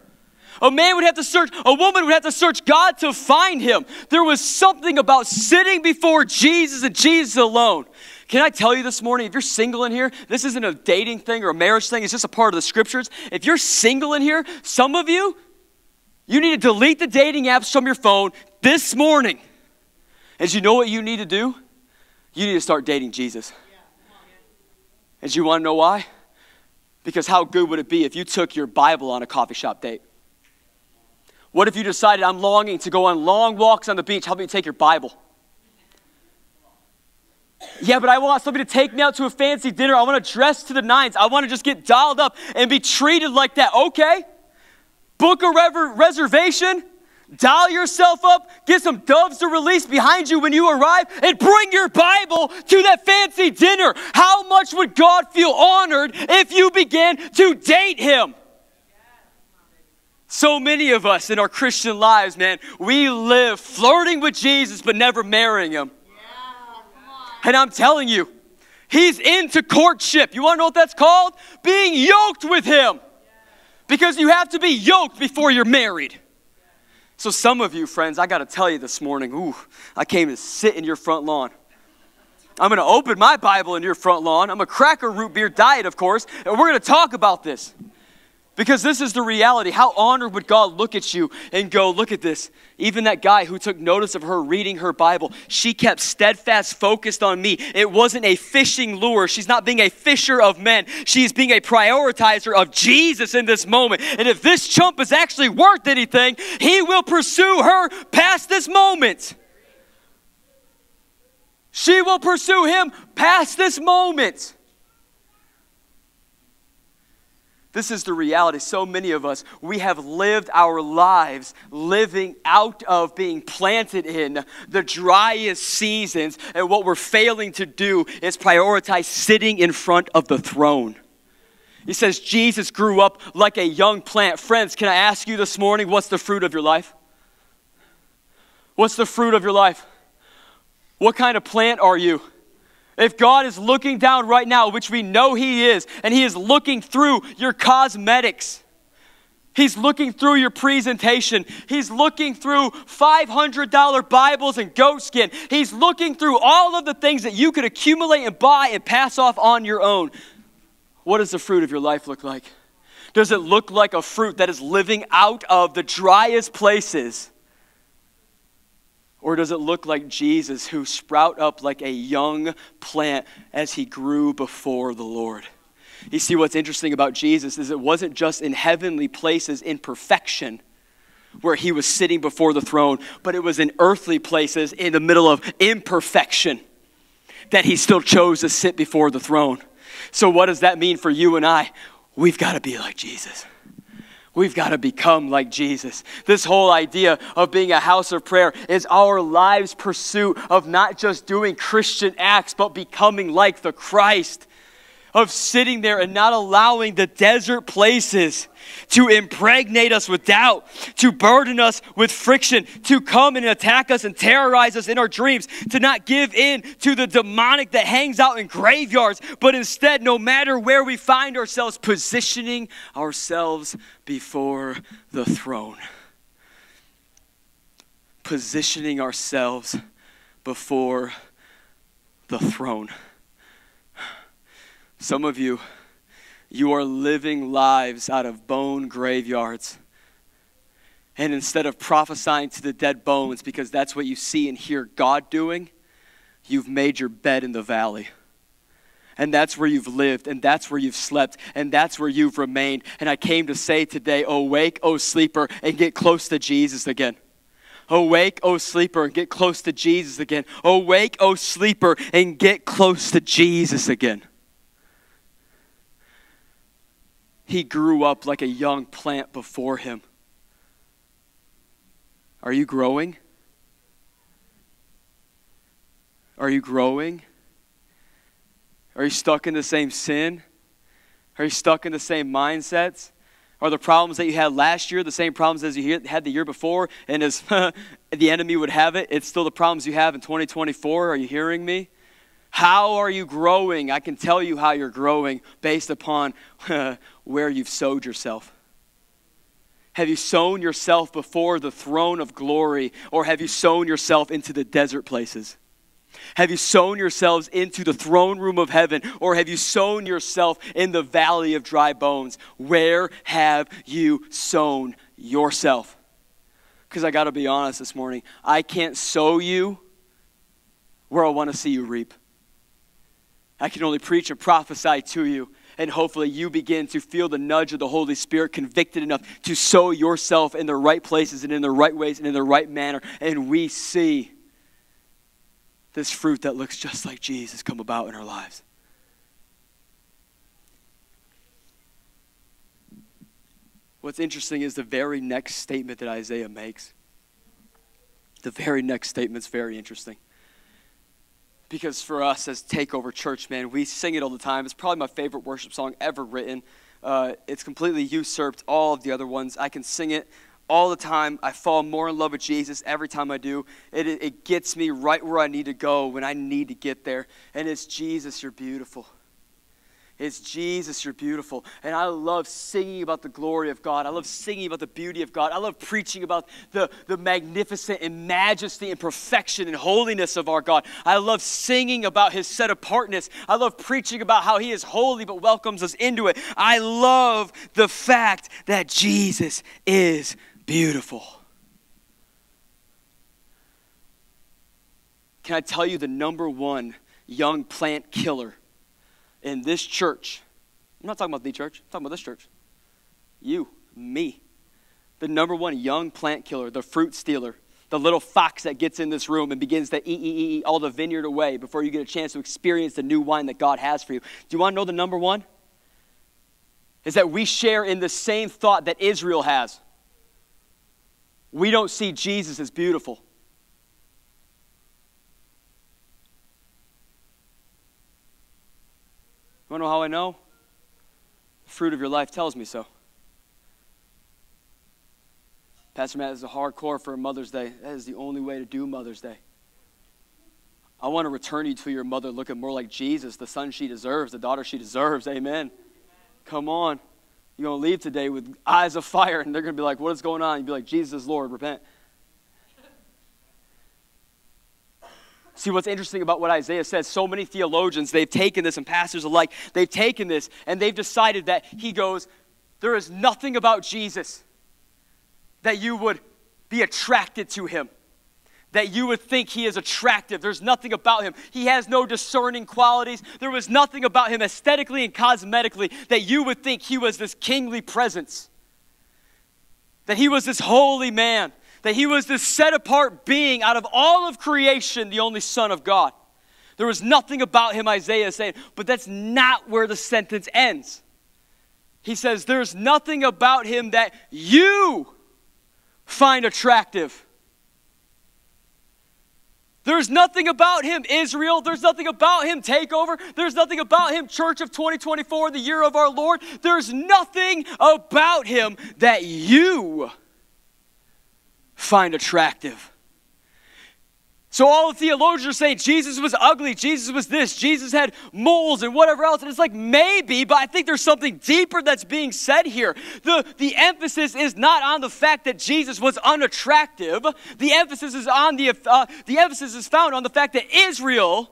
A woman would have to search God to find him. There was something about sitting before Jesus and Jesus alone. Can I tell you this morning, if you're single in here, this isn't a dating thing or a marriage thing. It's just a part of the scriptures. If you're single in here, some of you, you need to delete the dating apps from your phone this morning. And you know what you need to do? You need to start dating Jesus. And you want to know why? Because how good would it be if you took your Bible on a coffee shop date? What if you decided, I'm longing to go on long walks on the beach. Help me take your Bible. Yeah, but I want somebody to take me out to a fancy dinner. I want to dress to the nines. I want to just get dolled up and be treated like that. Okay, book a reservation, doll yourself up, get some doves to release behind you when you arrive, and bring your Bible to that fancy dinner. How much would God feel honored if you began to date him? So many of us in our Christian lives, man, we live flirting with Jesus but never marrying him. And I'm telling you, he's into courtship. You want to know what that's called? Being yoked with him. Because you have to be yoked before you're married. So some of you, friends, I got to tell you this morning, I came to sit in your front lawn. I'm going to open my Bible in your front lawn. I'm a cracker root beer diet, of course, and we're going to talk about this. Because this is the reality. How honored would God look at you and go, look at this. Even that guy who took notice of her reading her Bible, she kept steadfast focused on me. It wasn't a fishing lure. She's not being a fisher of men. She's being a prioritizer of Jesus in this moment. And if this chump is actually worth anything, he will pursue her past this moment. She will pursue him past this moment. This is the reality. So many of us, we have lived our lives living out of being planted in the driest seasons. And what we're failing to do is prioritize sitting in front of the throne. He says, Jesus grew up like a young plant. Friends, can I ask you this morning, what's the fruit of your life? What's the fruit of your life? What kind of plant are you? If God is looking down right now, which we know he is, and he is looking through your cosmetics, he's looking through your presentation, he's looking through $500 Bibles and goatskin, he's looking through all of the things that you could accumulate and buy and pass off on your own. What does the fruit of your life look like? Does it look like a fruit that is living out of the driest places? Or does it look like Jesus, who sprout up like a young plant as he grew before the Lord? You see, what's interesting about Jesus is it wasn't just in heavenly places in perfection where he was sitting before the throne, but it was in earthly places in the middle of imperfection that he still chose to sit before the throne. So what does that mean for you and I? We've got to be like Jesus. We've got to become like Jesus. This whole idea of being a house of prayer is our lives' pursuit of not just doing Christian acts, but becoming like the Christ, of sitting there and not allowing the desert places to impregnate us with doubt, to burden us with friction, to come and attack us and terrorize us in our dreams, to not give in to the demonic that hangs out in graveyards, but instead, no matter where we find ourselves, positioning ourselves before the throne. Positioning ourselves before the throne. Some of you, you are living lives out of bone graveyards. And instead of prophesying to the dead bones, because that's what you see and hear God doing, you've made your bed in the valley. And that's where you've lived, and that's where you've slept, and that's where you've remained. And I came to say today, awake, O sleeper, and get close to Jesus again. Awake, O sleeper, and get close to Jesus again. Awake, O sleeper, and get close to Jesus again. He grew up like a young plant before him. Are you growing? Are you growing? Are you stuck in the same sin? Are you stuck in the same mindsets? Are the problems that you had last year the same problems as you had the year before? And as the enemy would have it, it's still the problems you have in 2024. Are you hearing me? How are you growing? I can tell you how you're growing based upon where you've sowed yourself. Have you sown yourself before the throne of glory, or have you sown yourself into the desert places? Have you sown yourselves into the throne room of heaven, or have you sown yourself in the valley of dry bones? Where have you sown yourself? Because I got to be honest this morning, I can't sow you where I want to see you reap. I can only preach and prophesy to you. And hopefully you begin to feel the nudge of the Holy Spirit, convicted enough to sow yourself in the right places and in the right ways and in the right manner. And we see this fruit that looks just like Jesus come about in our lives. What's interesting is the very next statement that Isaiah makes. The very next statement's very interesting. Because for us as Takeover Church, man, we sing it all the time. It's probably my favorite worship song ever written. It's completely usurped all of the other ones. I can sing it all the time. I fall more in love with Jesus every time I do. It gets me right where I need to go when I need to get there. And it's Jesus, you're beautiful. It's Jesus, you're beautiful. And I love singing about the glory of God. I love singing about the beauty of God. I love preaching about the magnificent and majesty and perfection and holiness of our God. I love singing about his set-apartness. I love preaching about how he is holy but welcomes us into it. I love the fact that Jesus is beautiful. Can I tell you the number one young plant killer in this church? I'm not talking about the church. I'm talking about this church. You, me. The number one young plant killer, the fruit stealer, the little fox that gets in this room and begins to eat all the vineyard away before you get a chance to experience the new wine that God has for you. Do you want to know the number one? Is that we share in the same thought that Israel has. We don't see Jesus as beautiful. You want to know how I know? The fruit of your life tells me so. Pastor Matt, this is a hardcore for Mother's Day. That is the only way to do Mother's Day. I want to return you to your mother looking more like Jesus, the son she deserves, the daughter she deserves. Amen. Come on. You're going to leave today with eyes of fire, and they're going to be like, what is going on? You'll be like, Jesus is Lord, repent. See, what's interesting about what Isaiah says, so many theologians, they've taken this, and pastors alike, they've taken this, and they've decided that he goes, there is nothing about Jesus that you would be attracted to him, that you would think he is attractive. There's nothing about him. He has no discerning qualities. There was nothing about him aesthetically and cosmetically that you would think he was this kingly presence, that he was this holy man, that he was this set-apart being out of all of creation, the only Son of God. There was nothing about him, Isaiah is saying, but that's not where the sentence ends. He says, there's nothing about him that you find attractive. There's nothing about him, Israel. There's nothing about him, Takeover. There's nothing about him, Church of 2024, the year of our Lord. There's nothing about him that you find attractive. So all the theologians are saying Jesus was ugly, Jesus was this, Jesus had moles and whatever else. And it's like, maybe, but I think there's something deeper that's being said here. The emphasis is not on the fact that Jesus was unattractive. The emphasis is on the emphasis is found on the fact that Israel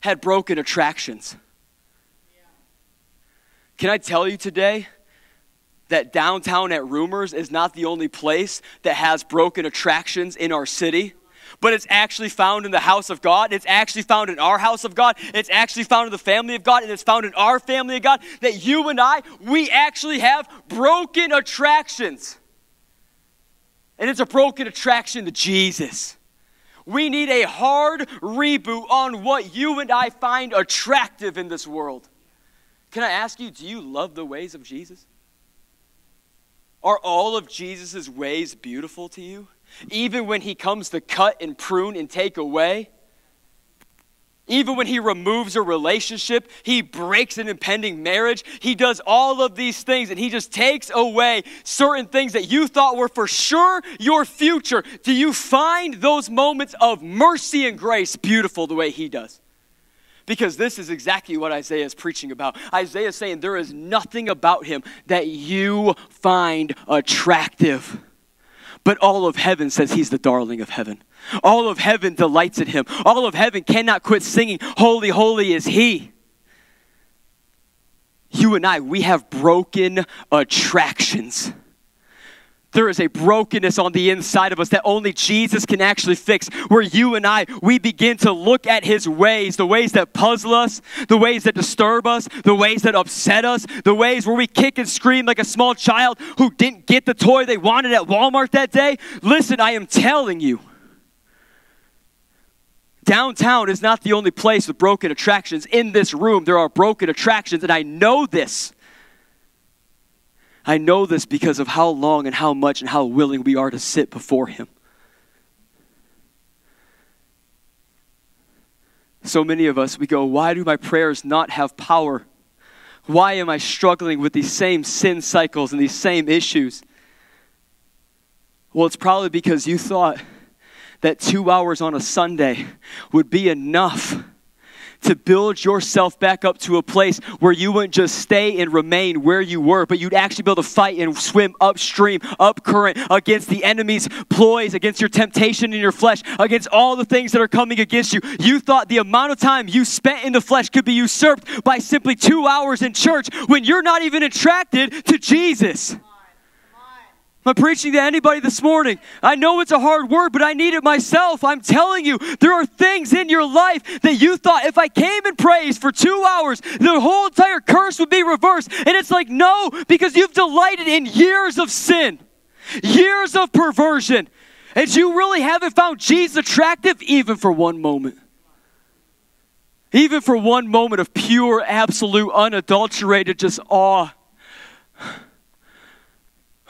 had broken attractions. Can I tell you today that downtown at Rumors is not the only place that has broken attractions in our city? But it's actually found in the house of God. It's actually found in our house of God. It's actually found in the family of God. And it's found in our family of God, that you and I, we actually have broken attractions. And it's a broken attraction to Jesus. We need a hard reboot on what you and I find attractive in this world. Can I ask you, do you love the ways of Jesus? Are all of Jesus' ways beautiful to you? Even when he comes to cut and prune and take away. Even when he removes a relationship, he breaks an impending marriage. He does all of these things, and he just takes away certain things that you thought were for sure your future. Do you find those moments of mercy and grace beautiful the way he does? Because this is exactly what Isaiah is preaching about. Isaiah is saying there is nothing about him that you find attractive. But all of heaven says he's the darling of heaven. All of heaven delights in him. All of heaven cannot quit singing, holy, holy is he. You and I, we have broken attractions. There is a brokenness on the inside of us that only Jesus can actually fix, where you and I, we begin to look at his ways, the ways that puzzle us, the ways that disturb us, the ways that upset us, the ways where we kick and scream like a small child who didn't get the toy they wanted at Walmart that day. Listen, I am telling you, downtown is not the only place with broken attractions. In this room, there are broken attractions, and I know this. I know this because of how long and how much and how willing we are to sit before him. So many of us, we go, why do my prayers not have power? Why am I struggling with these same sin cycles and these same issues? Well, it's probably because you thought that 2 hours on a Sunday would be enough to build yourself back up to a place where you wouldn't just stay and remain where you were, but you'd actually be able to fight and swim upstream, up current, against the enemy's ploys, against your temptation in your flesh, against all the things that are coming against you. You thought the amount of time you spent in the flesh could be usurped by simply 2 hours in church when you're not even attracted to Jesus. Am I preaching to anybody this morning? I know it's a hard word, but I need it myself. I'm telling you, there are things in your life that you thought, if I came and praised for 2 hours, the whole entire curse would be reversed. And it's like, no, because you've delighted in years of sin, years of perversion, and you really haven't found Jesus attractive even for one moment. Even for one moment of pure, absolute, unadulterated, just awe.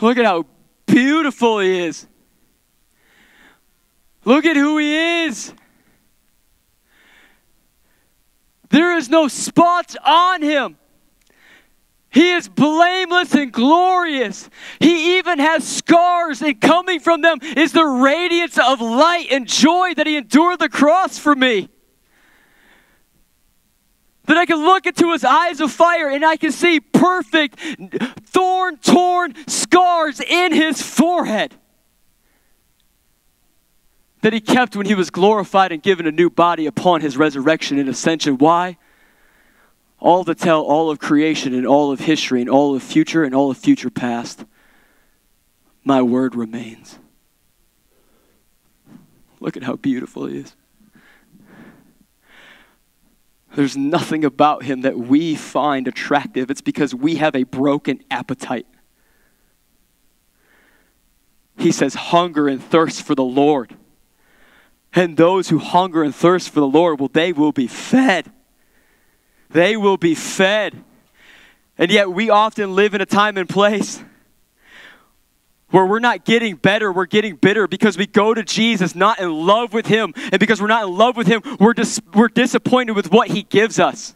Look at how beautiful he is. Look at who he is. There is no spot on him. He is blameless and glorious. He even has scars, and coming from them is the radiance of light and joy that he endured the cross for me. That I can look into his eyes of fire and I can see perfect, torn scars in his forehead that he kept when he was glorified and given a new body upon his resurrection and ascension. Why? All to tell all of creation and all of history and all of future past, my word remains. Look at how beautiful he is. There's nothing about him that we find attractive. It's because we have a broken appetite. He says, hunger and thirst for the Lord. And those who hunger and thirst for the Lord, well, they will be fed. They will be fed. And yet we often live in a time and place where we're not getting better, we're getting bitter, because we go to Jesus not in love with him. And because we're not in love with him, we're disappointed with what he gives us.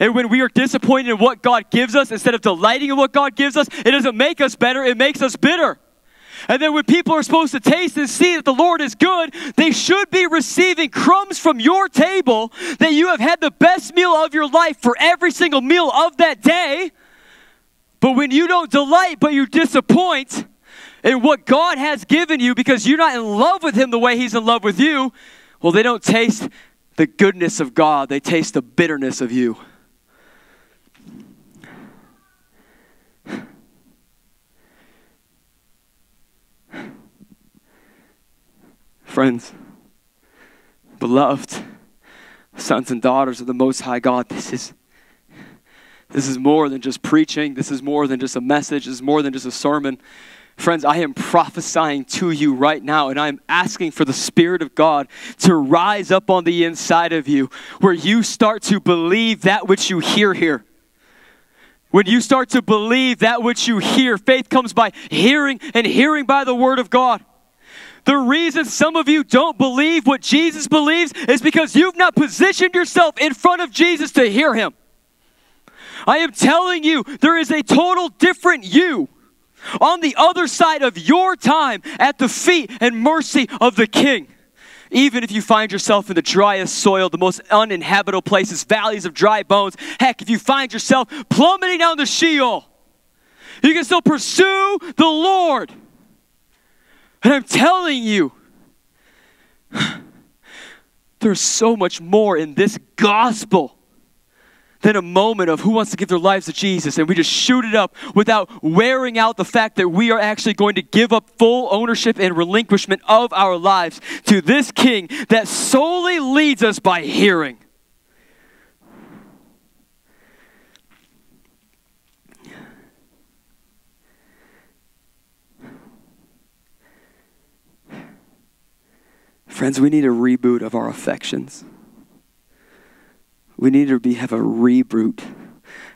And when we are disappointed in what God gives us, instead of delighting in what God gives us, it doesn't make us better, it makes us bitter. And then when people are supposed to taste and see that the Lord is good, they should be receiving crumbs from your table, that you have had the best meal of your life for every single meal of that day. But when you don't delight, but you disappoint in what God has given you because you're not in love with him the way he's in love with you, well, they don't taste the goodness of God. They taste the bitterness of you. Friends, beloved sons and daughters of the Most High God, this is more than just preaching. This is more than just a message. This is more than just a sermon. Friends, I am prophesying to you right now, and I am asking for the Spirit of God to rise up on the inside of you, where you start to believe that which you hear here. When you start to believe that which you hear, faith comes by hearing, and hearing by the Word of God. The reason some of you don't believe what Jesus believes is because you've not positioned yourself in front of Jesus to hear Him. I am telling you, there is a total different you on the other side of your time at the feet and mercy of the King. Even if you find yourself in the driest soil, the most uninhabitable places, valleys of dry bones, heck, if you find yourself plummeting down the Sheol, you can still pursue the Lord. And I'm telling you, there's so much more in this gospel than a moment of who wants to give their lives to Jesus, and we just shoot it up without wearing out the fact that we are actually going to give up full ownership and relinquishment of our lives to this King that solely leads us by hearing. Friends, we need a reboot of our affections. We need to have a reboot,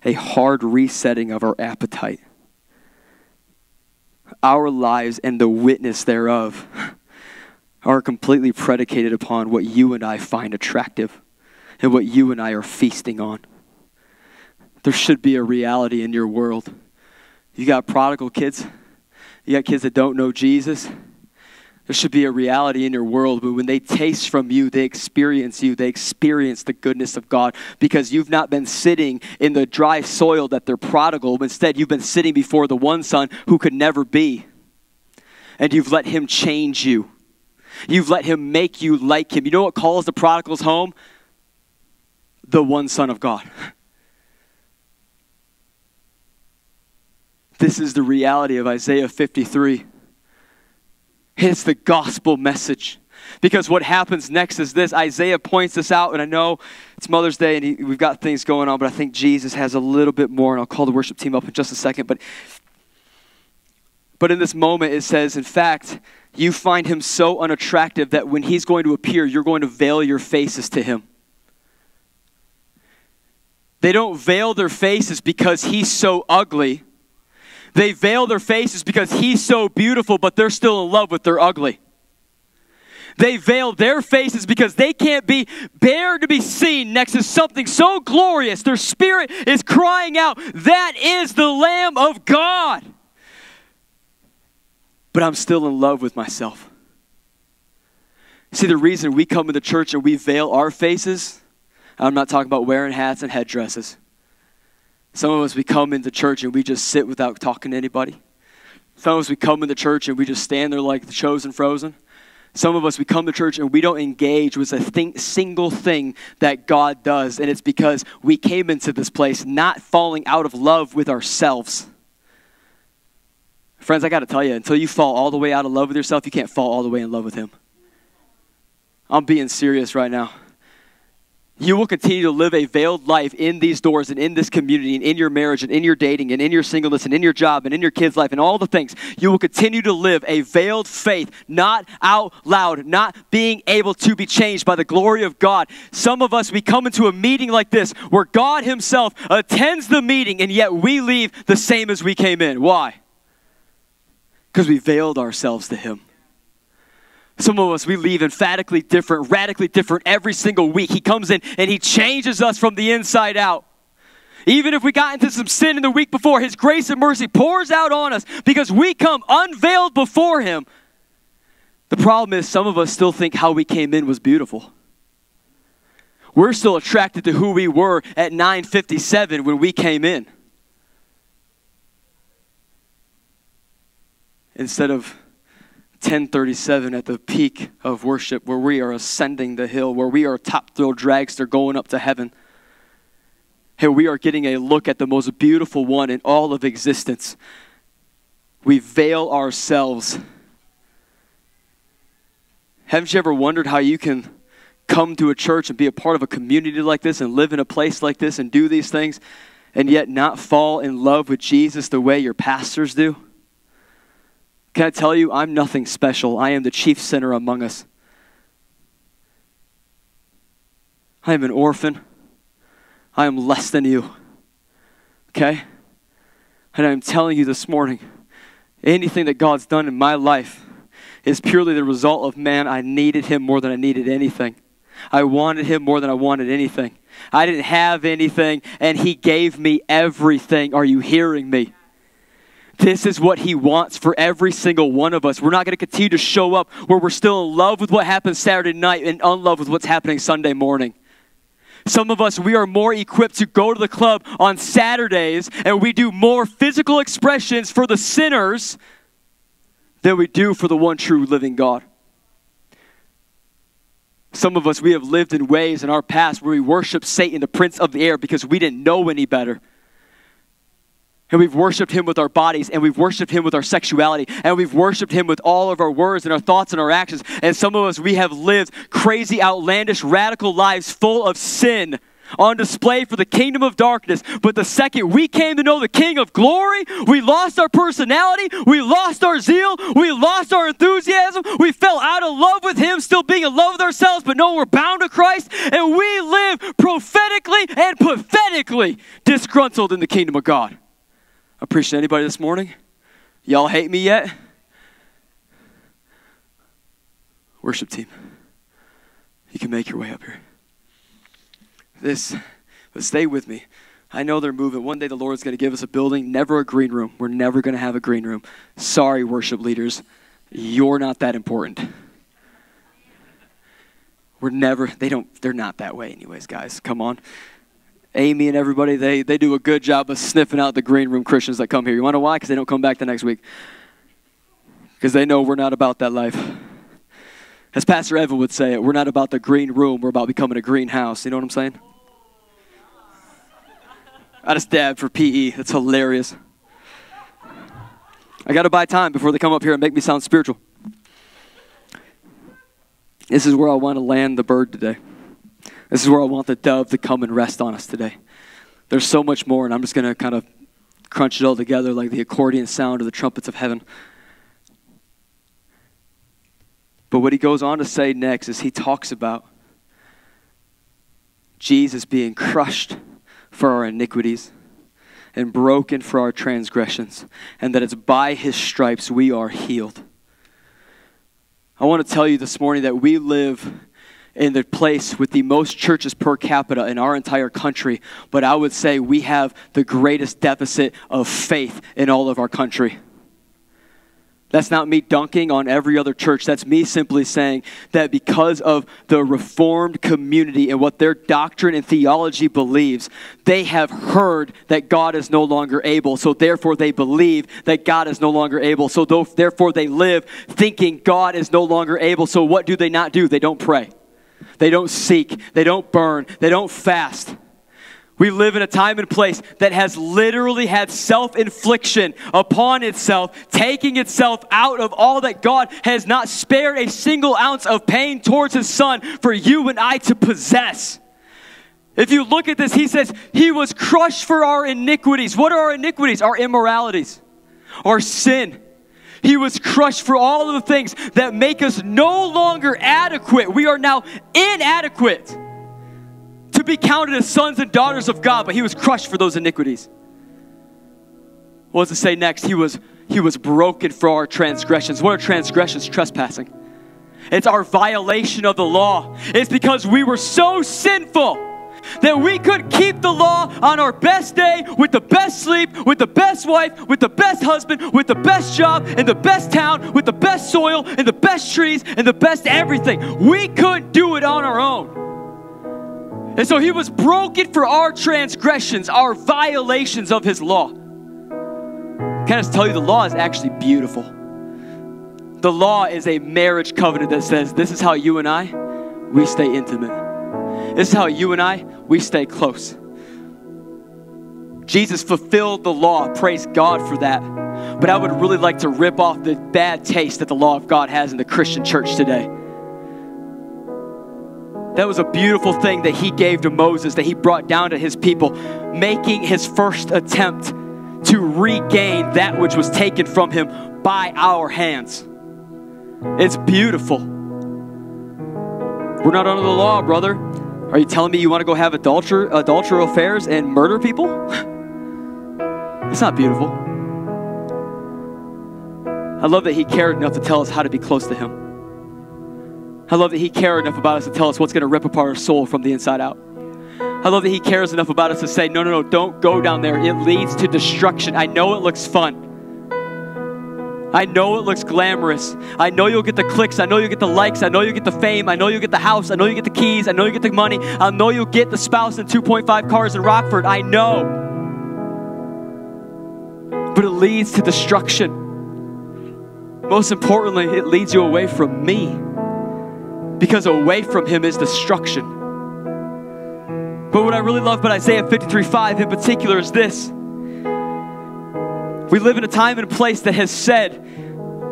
a hard resetting of our appetite. Our lives and the witness thereof are completely predicated upon what you and I find attractive and what you and I are feasting on. There should be a reality in your world. You got prodigal kids. You got kids that don't know Jesus. There should be a reality in your world, but when they taste from you. They experience the goodness of God because you've not been sitting in the dry soil that they're prodigal. Instead, you've been sitting before the one son who could never be, and you've let him change you. You've let him make you like him. You know what calls the prodigals home? The one Son of God. This is the reality of Isaiah 53. It's the gospel message. Because what happens next is this. Isaiah points this out, and I know it's Mother's Day, and we've got things going on, but I think Jesus has a little bit more, and I'll call the worship team up in just a second. But in this moment, it says, in fact, you find him so unattractive that when he's going to appear, you're going to veil your faces to him. They don't veil their faces because he's so ugly. They veil their faces because he's so beautiful, but they're still in love with their ugly. They veil their faces because they can't bear to be seen next to something so glorious. Their spirit is crying out, that is the Lamb of God. But I'm still in love with myself. See, the reason we come into church and we veil our faces, I'm not talking about wearing hats and headdresses. Some of us, we come into church and we just sit without talking to anybody. Some of us, we come into church and we just stand there like the chosen frozen. Some of us, we come to church and we don't engage with a single thing that God does. And it's because we came into this place not falling out of love with ourselves. Friends, I got to tell you, until you fall all the way out of love with yourself, you can't fall all the way in love with Him. I'm being serious right now. You will continue to live a veiled life in these doors and in this community and in your marriage and in your dating and in your singleness and in your job and in your kids' life and all the things. You will continue to live a veiled faith, not out loud, not being able to be changed by the glory of God. Some of us, we come into a meeting like this where God Himself attends the meeting, and yet we leave the same as we came in. Why? Because we veiled ourselves to Him. Some of us, we leave emphatically different, radically different every single week. He comes in and He changes us from the inside out. Even if we got into some sin in the week before, His grace and mercy pours out on us because we come unveiled before Him. The problem is some of us still think how we came in was beautiful. We're still attracted to who we were at 9:57 when we came in. Instead of 10:37 at the peak of worship, where we are ascending the hill, where we are top thrill dragster going up to heaven. Here we are getting a look at the most beautiful one in all of existence. We veil ourselves. Haven't you ever wondered how you can come to a church and be a part of a community like this and live in a place like this and do these things and yet not fall in love with Jesus the way your pastors do? Can I tell you, I'm nothing special. I am the chief sinner among us. I am an orphan. I am less than you. Okay? And I'm telling you this morning, anything that God's done in my life is purely the result of, man, I needed him more than I needed anything. I wanted him more than I wanted anything. I didn't have anything, and he gave me everything. Are you hearing me? This is what he wants for every single one of us. We're not going to continue to show up where we're still in love with what happened Saturday night and unloved with what's happening Sunday morning. Some of us, we are more equipped to go to the club on Saturdays and we do more physical expressions for the sinners than we do for the one true living God. Some of us, we have lived in ways in our past where we worship Satan, the prince of the air, because we didn't know any better. And we've worshiped him with our bodies, and we've worshiped him with our sexuality, and we've worshiped him with all of our words and our thoughts and our actions. And some of us, we have lived crazy, outlandish, radical lives full of sin on display for the kingdom of darkness. But the second we came to know the King of Glory, we lost our personality, we lost our zeal, we lost our enthusiasm, we fell out of love with him, still being in love with ourselves, but no, we're bound to Christ, and we live prophetically and pathetically disgruntled in the kingdom of God. I'm preaching to anybody this morning? Y'all hate me yet? Worship team, you can make your way up here. But stay with me. I know they're moving. One day the Lord's going to give us a building, never a green room. We're never going to have a green room. Sorry, worship leaders. You're not that important. They're not that way anyways, guys. Come on. Amy and everybody, they do a good job of sniffing out the green room Christians that come here. You want to know why? Because they don't come back the next week. Because they know we're not about that life. As Pastor Evan would say it, we're not about the green room. We're about becoming a greenhouse. You know what I'm saying? I just dabbed for PE. That's hilarious. I got to buy time before they come up here and make me sound spiritual. This is where I want to land the bird today. This is where I want the dove to come and rest on us today. There's so much more, and I'm just going to kind of crunch it all together like the accordion sound of the trumpets of heaven. But what he goes on to say next is he talks about Jesus being crushed for our iniquities and broken for our transgressions, and that it's by his stripes we are healed. I want to tell you this morning that we live in the place with the most churches per capita in our entire country, but I would say we have the greatest deficit of faith in all of our country. That's not me dunking on every other church. That's me simply saying that because of the Reformed community and what their doctrine and theology believes, they have heard that God is no longer able. So therefore they believe that God is no longer able. So therefore they live thinking God is no longer able. So what do they not do? They don't pray. They don't seek. They don't burn. They don't fast. We live in a time and place that has literally had self-infliction upon itself, taking itself out of all that God has not spared a single ounce of pain towards his son for you and I to possess. If you look at this, he says, he was crushed for our iniquities. What are our iniquities? Our immoralities, our sin. He was crushed for all of the things that make us no longer adequate. We are now inadequate to be counted as sons and daughters of God, but he was crushed for those iniquities. What does it say next? He was broken for our transgressions. What are transgressions? Trespassing. It's our violation of the law. It's because we were so sinful that we could keep the law on our best day, with the best sleep, with the best wife, with the best husband, with the best job, in the best town, with the best soil, and the best trees, and the best everything. We couldn't do it on our own. And so he was broken for our transgressions, our violations of his law. Can I just tell you, the law is actually beautiful. The law is a marriage covenant that says, this is how you and I, we stay intimate. This is how you and I, we stay close. Jesus fulfilled the law. Praise God for that. But I would really like to rip off the bad taste that the law of God has in the Christian church today. That was a beautiful thing that he gave to Moses, that he brought down to his people, making his first attempt to regain that which was taken from him by our hands. It's beautiful. We're not under the law, brother. Are you telling me you want to go have adultery affairs and murder people? It's not beautiful. I love that he cared enough to tell us how to be close to him. I love that he cared enough about us to tell us what's going to rip apart our soul from the inside out. I love that he cares enough about us to say, no, no, no, don't go down there. It leads to destruction. I know it looks fun. I know it looks glamorous. I know you'll get the clicks. I know you'll get the likes. I know you'll get the fame. I know you'll get the house. I know you'll get the keys. I know you'll get the money. I know you'll get the spouse and 2.5 cars in Rockford. I know. But it leads to destruction. Most importantly, it leads you away from me. Because away from him is destruction. But what I really love about Isaiah 53:5 in particular is this. We live in a time and place that has said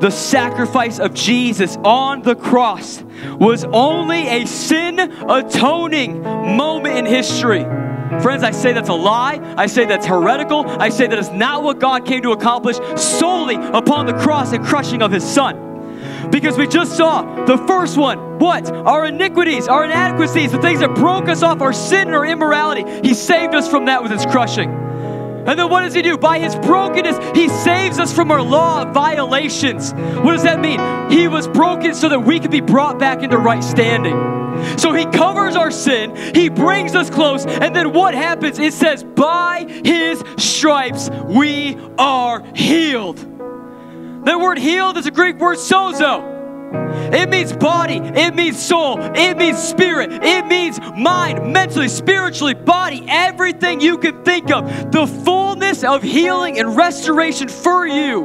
the sacrifice of Jesus on the cross was only a sin-atoning moment in history. Friends, I say that's a lie. I say that's heretical. I say that is not what God came to accomplish solely upon the cross and crushing of his son. Because we just saw the first one, what? Our iniquities, our inadequacies, the things that broke us off, our sin and our immorality. He saved us from that with his crushing. And then what does he do? By his brokenness, he saves us from our law of violations. What does that mean? He was broken so that we could be brought back into right standing. So he covers our sin, he brings us close, and then what happens? It says, by his stripes we are healed. That word healed is a Greek word sozo. It means body, it means soul, it means spirit, it means mind, mentally, spiritually, body, everything you can think of. The fullness of healing and restoration for you.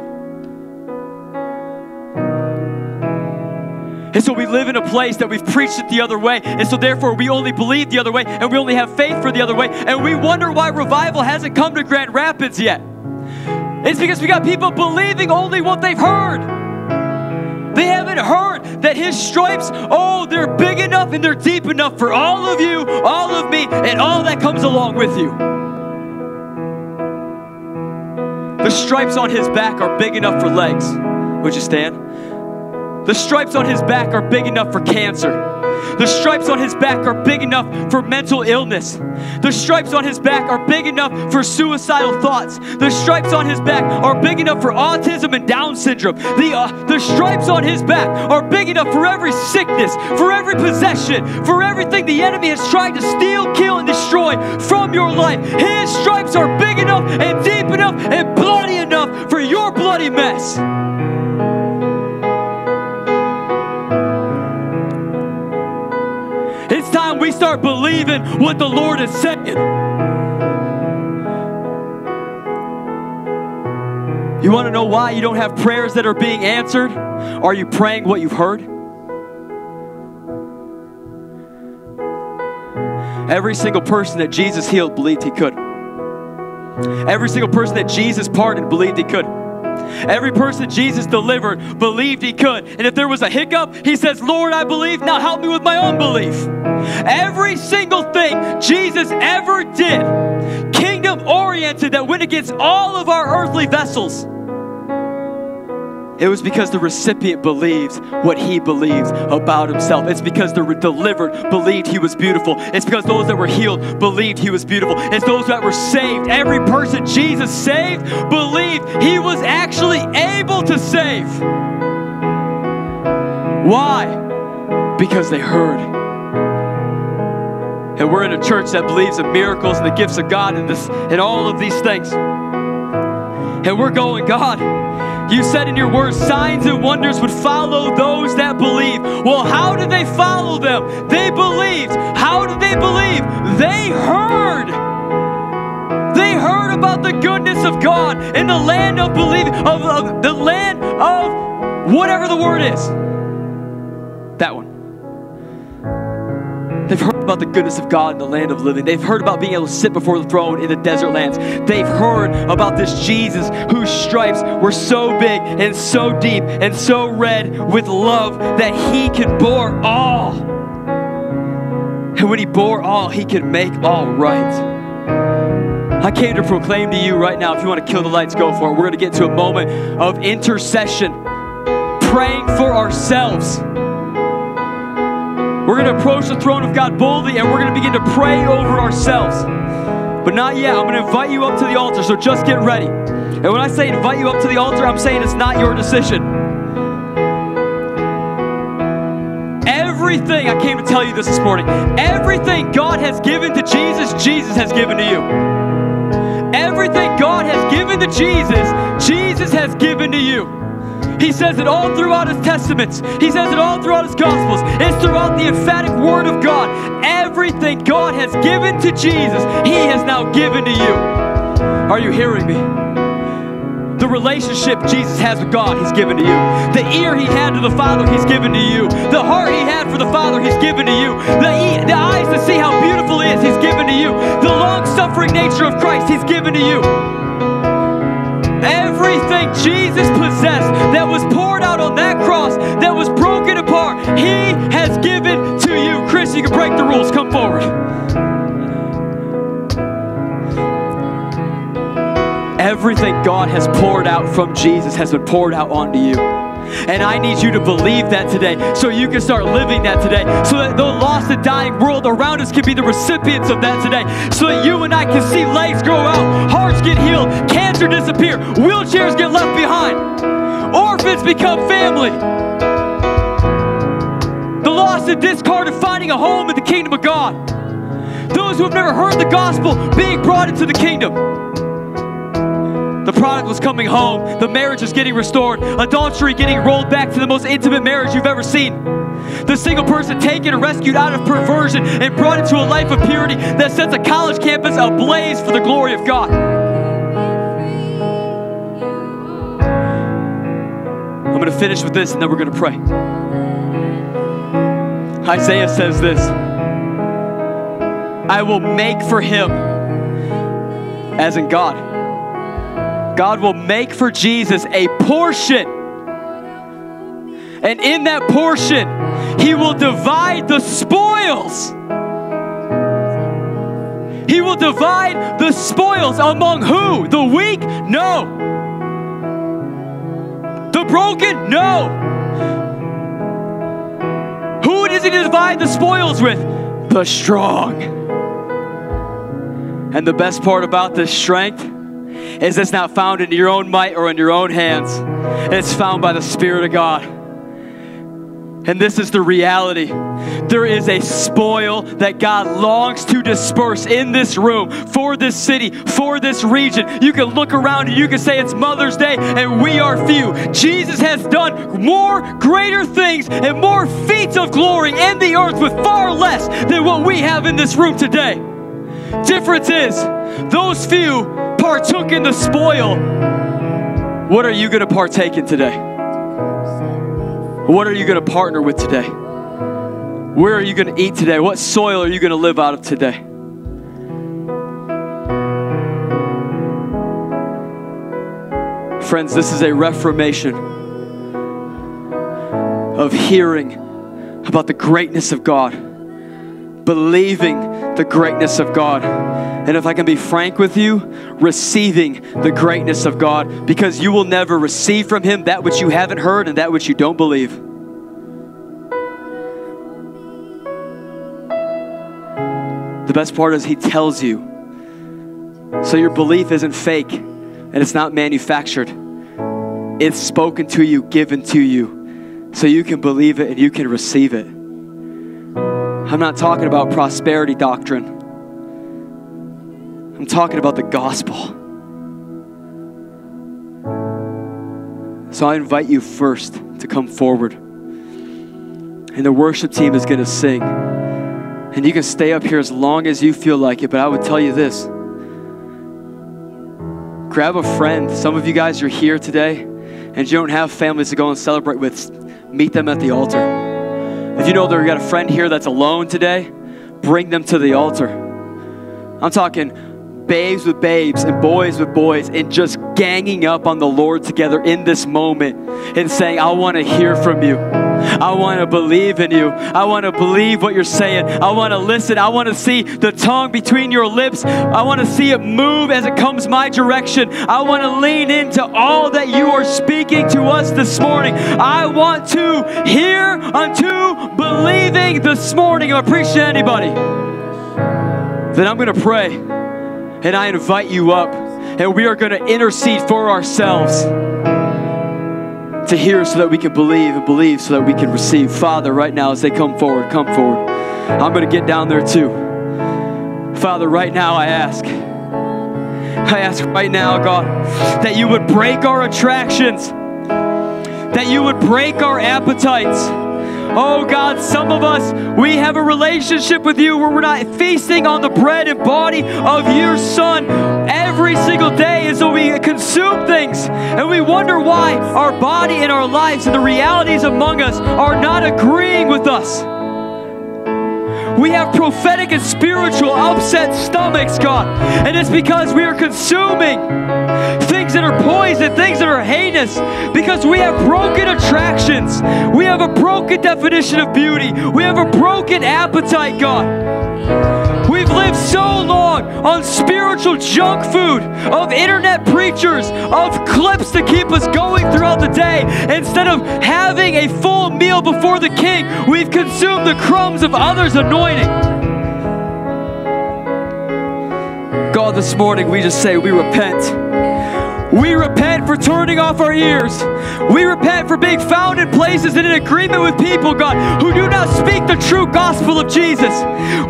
And so we live in a place that we've preached it the other way, and so therefore we only believe the other way, and we only have faith for the other way, and we wonder why revival hasn't come to Grand Rapids yet. It's because we got people believing only what they've heard. They haven't heard that his stripes, oh, they're big enough and they're deep enough for all of you, all of me, and all that comes along with you. The stripes on his back are big enough for legs. Would you stand? The stripes on his back are big enough for cancer. The stripes on his back are big enough for mental illness. The stripes on his back are big enough for suicidal thoughts. The stripes on his back are big enough for autism and Down syndrome. The stripes on his back are big enough for every sickness, for every possession, for everything the enemy has tried to steal, kill, and destroy from your life. His stripes are big enough and deep enough and bloody enough for your bloody mess. It's time we start believing what the Lord is saying. You want to know why you don't have prayers that are being answered? Are you praying what you've heard? Every single person that Jesus healed believed he could. Every single person that Jesus pardoned believed he could. Every person Jesus delivered believed he could. And if there was a hiccup, he says, Lord, I believe, now help me with my unbelief. Every single thing Jesus ever did, kingdom-oriented, that went against all of our earthly vessels, it was because the recipient believes what he believes about himself. It's because the delivered believed he was beautiful. It's because those that were healed believed he was beautiful. It's those that were saved. Every person Jesus saved believed he was actually able to save. Why? Because they heard. And we're in a church that believes in miracles and the gifts of God and all of these things. And we're going, God, you said in your word, signs and wonders would follow those that believe. Well, how did they follow them? They believed. How did they believe? They heard. They heard about the goodness of God in the land of believing, of the land of whatever the word is. That one. They've heard about the goodness of God in the land of living. They've heard about being able to sit before the throne in the desert lands. They've heard about this Jesus whose stripes were so big and so deep and so red with love that he could bore all. And when he bore all, he could make all right. I came to proclaim to you right now, if you want to kill the lights, go for it. We're going to get to a moment of intercession, praying for ourselves. We're going to approach the throne of God boldly, and we're going to begin to pray over ourselves. But not yet. I'm going to invite you up to the altar, so just get ready. And when I say invite you up to the altar, I'm saying it's not your decision. Everything, I came to tell you this morning, everything God has given to Jesus, Jesus has given to you. Everything God has given to Jesus, Jesus has given to you. He says it all throughout His testaments. He says it all throughout His gospels. It's throughout the emphatic Word of God. Everything God has given to Jesus, He has now given to you. Are you hearing me? The relationship Jesus has with God, He's given to you. The ear He had to the Father, He's given to you. The heart He had for the Father, He's given to you. The eyes to see how beautiful He is, He's given to you. The long-suffering nature of Christ, He's given to you. Everything Jesus possessed that was poured out on that cross, that was broken apart, He has given to you. Chris, you can break the rules. Come forward. Everything God has poured out from Jesus has been poured out onto you. And I need you to believe that today, so you can start living that today, so that the lost and dying world around us can be the recipients of that today, so that you and I can see legs grow out, hearts get healed, cancer disappear, wheelchairs get left behind, orphans become family, the lost and discarded finding a home in the kingdom of God, those who have never heard the gospel being brought into the kingdom. The product was coming home. The marriage is getting restored. Adultery getting rolled back to the most intimate marriage you've ever seen. The single person taken and rescued out of perversion and brought into a life of purity that sets a college campus ablaze for the glory of God. I'm going to finish with this and then we're going to pray. Isaiah says this, I will make for him, as in God. God will make for Jesus a portion, and in that portion, He will divide the spoils. He will divide the spoils among who? The weak? No. The broken? No. Who does He divide the spoils with? The strong. And the best part about this strength is it's not found in your own might or in your own hands. It's found by the Spirit of God. And this is the reality. There is a spoil that God longs to disperse in this room, for this city, for this region. You can look around and you can say it's Mother's Day and we are few. Jesus has done more greater things and more feats of glory in the earth with far less than what we have in this room today. Difference is, those few partook in the spoil. What are you going to partake in today? What are you going to partner with today? Where are you going to eat today? What soil are you going to live out of today? Friends, this is a reformation of hearing about the greatness of God, believing the greatness of God. And if I can be frank with you, receiving the greatness of God, because you will never receive from Him that which you haven't heard and that which you don't believe. The best part is He tells you. So your belief isn't fake and it's not manufactured. It's spoken to you, given to you, so you can believe it and you can receive it. I'm not talking about prosperity doctrine. I'm talking about the gospel. So I invite you first to come forward. And the worship team is going to sing. And you can stay up here as long as you feel like it, but I would tell you this. Grab a friend. Some of you guys are here today and you don't have families to go and celebrate with. Meet them at the altar. If you know that you've got a friend here that's alone today, bring them to the altar. I'm talking babes with babes and boys with boys, and just ganging up on the Lord together in this moment and saying, I want to hear from you. I want to believe in you. I want to believe what you're saying. I want to listen. I want to see the tongue between your lips. I want to see it move as it comes my direction. I want to lean into all that you are speaking to us this morning. I want to hear unto believing this morning. I appreciate anybody. Then I'm going to pray, and I invite you up, and we are going to intercede for ourselves to hear so that we can believe, and believe so that we can receive. Father, right now as they come forward. I'm going to get down there too. Father, right now I ask right now, God, that you would break our attractions, that you would break our appetites. Oh God, some of us, we have a relationship with you where we're not feasting on the bread and body of your Son every single day, and so we consume things and we wonder why our body and our lives and the realities among us are not agreeing with us. We have prophetic and spiritual upset stomachs, God, and it's because we are consuming things that are poison, things that are heinous, because we have broken attractions. We have a broken definition of beauty. We have a broken appetite, God. We've lived so long on spiritual junk food, of internet preachers, of clips to keep us going throughout the day. Instead of having a full meal before the King, we've consumed the crumbs of others' anointing. God, this morning we just say we repent. We repent for turning off our ears. We repent for being found in places and in agreement with people, God, who do not speak the true gospel of Jesus.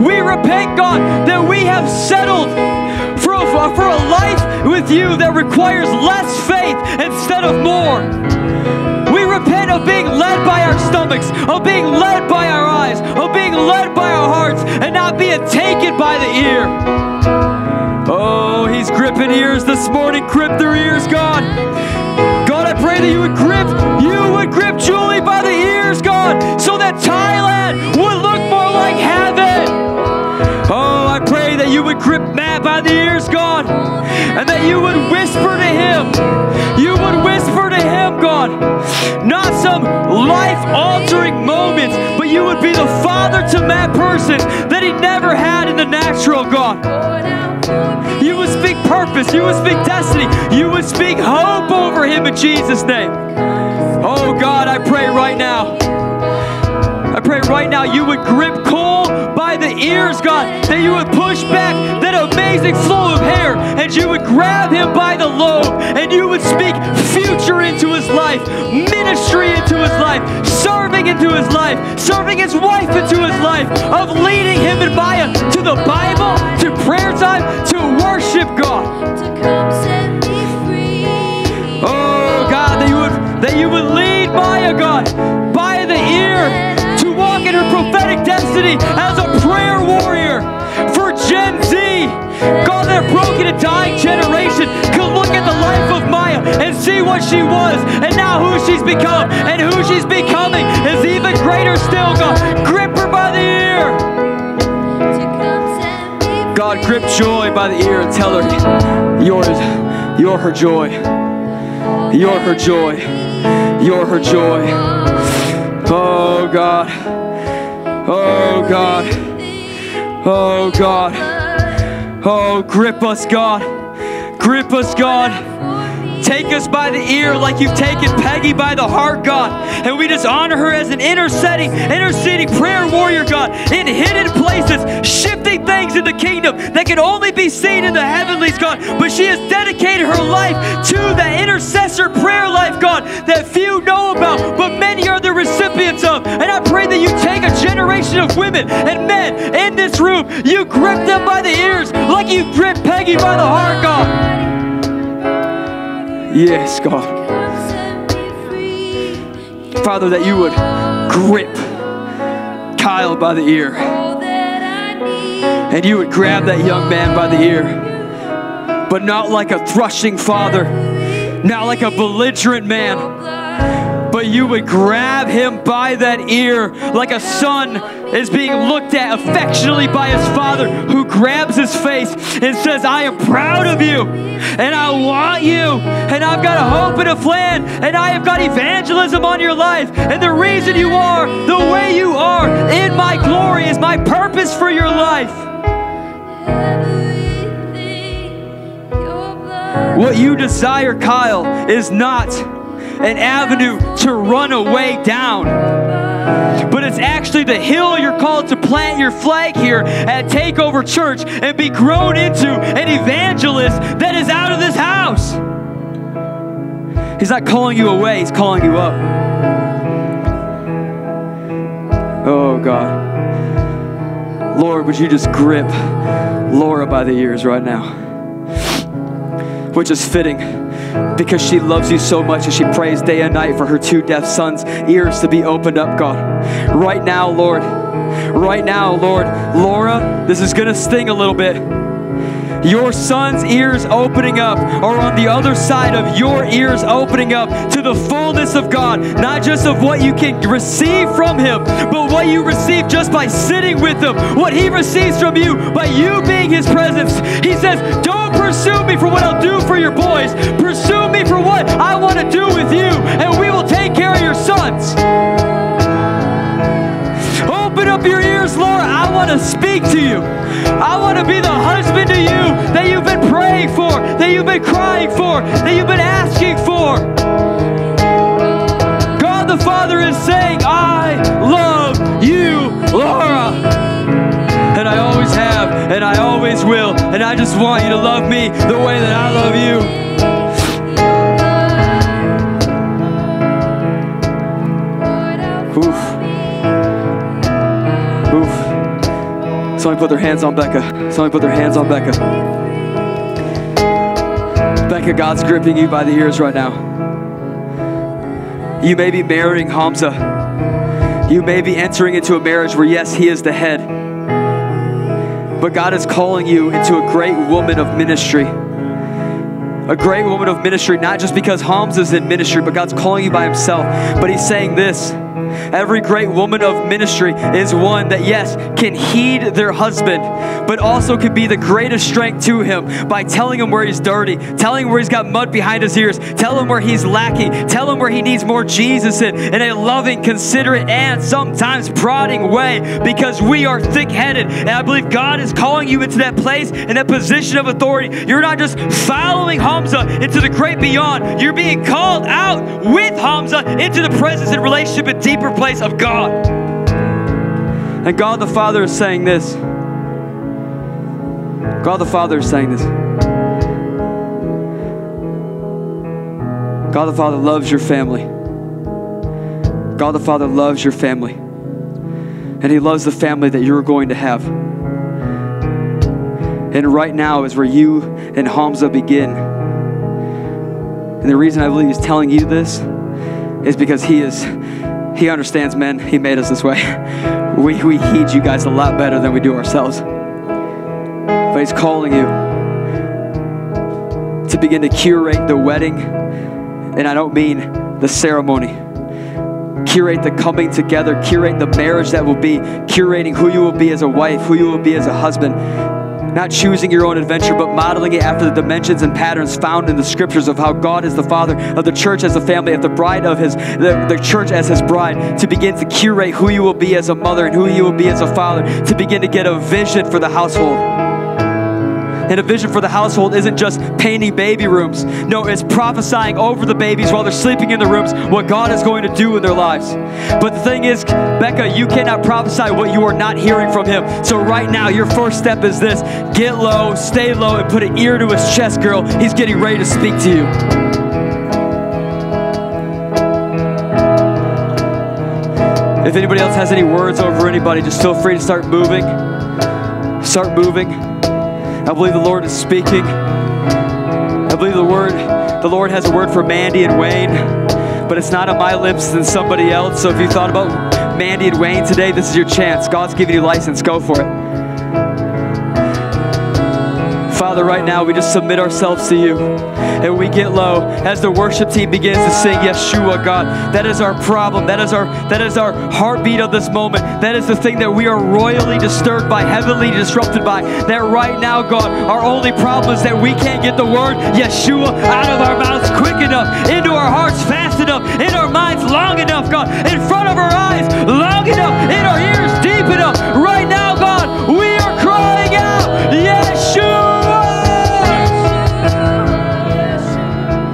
We repent, God, that we have settled for a life with you that requires less faith instead of more. We repent of being led by our stomachs, of being led by our eyes, of being led by our hearts, and not being taken by the ear. Oh, he's gripping ears this morning. Grip their ears, God. God, I pray that you would grip Julie by the ears, God, so that Thailand would look more like heaven. Oh, I pray that you would grip Matt by the ears, God, and that you would whisper to him. You would whisper to him, God, not some life-altering moments, but you would be the father to Matt person that he never had in the natural, God. You would speak purpose. You would speak destiny. You would speak hope over him in Jesus' name. Oh, God, I pray right now. I pray right now you would grip Coal by the ears, God, that you would push back that amazing flow of hair, and you would grab him by the lobe, and you would speak future into his life, ministry into his life, serving into his life, serving his wife into his life, of leading him and Maya to the Bible, to prayer time, to worship God. Oh, God, that you would lead Maya, God, by the ear, to walk in her prophetic destiny as a prayer warrior for Gen Z. God, that broken and dying generation could look at the life of Maya and see what she was and now who she's become, and who she's becoming is even greater still, God. Grip her by the ear. God, grip Joy by the ear and tell her you're her joy. You're her joy. You're her joy. Oh, God. Oh, God. Oh, God. Oh, grip us, God. Grip us, God. Take us by the ear like you've taken Peggy by the heart, God. And we just honor her as an interceding prayer warrior, God, in hidden places, shifting things in the kingdom that can only be seen in the heavenlies, God. But she has dedicated her life to the intercessor prayer life, God, that few know about, but many are the recipients of. And I pray that you take a generation of women and men in this room, you grip them by the ears like you grip Peggy by the heart, God. Yes, God. Father, that you would grip Kyle by the ear, and you would grab that young man by the ear, but not like a thrashing father, not like a belligerent man, but you would grab him by that ear like a son is being looked at affectionately by his father, who grabs his face and says, I am proud of you, and I want you, and I've got a hope and a plan, and I have got evangelism on your life, and the reason you are the way you are in my glory is my purpose for your life. What you desire, Kyle, is not an avenue to run away down, but it's actually the hill you're called to plant your flag here at Takeover Church and be grown into an evangelist that is out of this house. He's not calling you away, he's calling you up. Oh God. Lord, would you just grip Laura by the ears right now? Which is fitting because she loves you so much, and she prays day and night for her two deaf sons' ears to be opened up, God. Right now, Lord. Right now, Lord. Laura, this is going to sting a little bit. Your son's ears opening up are on the other side of your ears opening up to the fullness of God, not just of what you can receive from him, but what you receive just by sitting with him, what he receives from you by you being his presence. He says, don't pursue me for what I'll do for your boys. Pursue me for what I want to do with you, and we will take care of your sons. Open up your ears, Laura. I want to speak to you. I want to be the husband to you that you've been praying for, that you've been crying for, that you've been asking for. God the Father is saying, I love you, Laura. And I always have, and I always will, and I just want you to love me the way that I love you. Somebody put their hands on Becca. Somebody put their hands on Becca. Becca, God's gripping you by the ears right now. You may be marrying Hamza. You may be entering into a marriage where, yes, he is the head. But God is calling you into a great woman of ministry. A great woman of ministry, not just because Hamza's in ministry, but God's calling you by himself. But he's saying this. Every great woman of ministry is one that, yes, can heed their husband, but also can be the greatest strength to him by telling him where he's dirty, telling him where he's got mud behind his ears, tell him where he's lacking, tell him where he needs more Jesus in a loving, considerate, and sometimes prodding way, because we are thick-headed, and I believe God is calling you into that place and that position of authority. You're not just following Hamza into the great beyond. You're being called out with Hamza into the presence and relationship and deep place of God. And God the Father is saying this. God the Father is saying this. God the Father loves your family. God the Father loves your family. And he loves the family that you're going to have. And right now is where you and Hamza begin. And the reason I believe he's telling you this is because he understands men. He made us this way. We heed you guys a lot better than we do ourselves. But he's calling you to begin to curate the wedding. And I don't mean the ceremony. Curate the coming together. Curate the marriage that will be. Curating who you will be as a wife, who you will be as a husband. Not choosing your own adventure, but modeling it after the dimensions and patterns found in the scriptures of how God is the Father of the church as a family, of the bride of his, the church as his bride, to begin to curate who you will be as a mother and who you will be as a father, to begin to get a vision for the household. And a vision for the household isn't just painting baby rooms. No, it's prophesying over the babies while they're sleeping in the rooms what God is going to do in their lives. But the thing is, Becca, you cannot prophesy what you are not hearing from him. So right now, your first step is this. Get low, stay low, and put an ear to his chest, girl. He's getting ready to speak to you. If anybody else has any words over anybody, just feel free to start moving. Start moving. I believe the Lord is speaking. I believe the Lord has a word for Mandy and Wayne, but it's not on my lips than somebody else. So if you thought about Mandy and Wayne today, this is your chance. God's giving you license. Go for it. Father, Father, right now we just submit ourselves to you and we get low as the worship team begins to sing Yeshua, God. That is our problem. That is our heartbeat of this moment. That is the thing that we are royally disturbed by, heavenly disrupted by. That right now, God, our only problem is that we can't get the word Yeshua out of our mouths quick enough.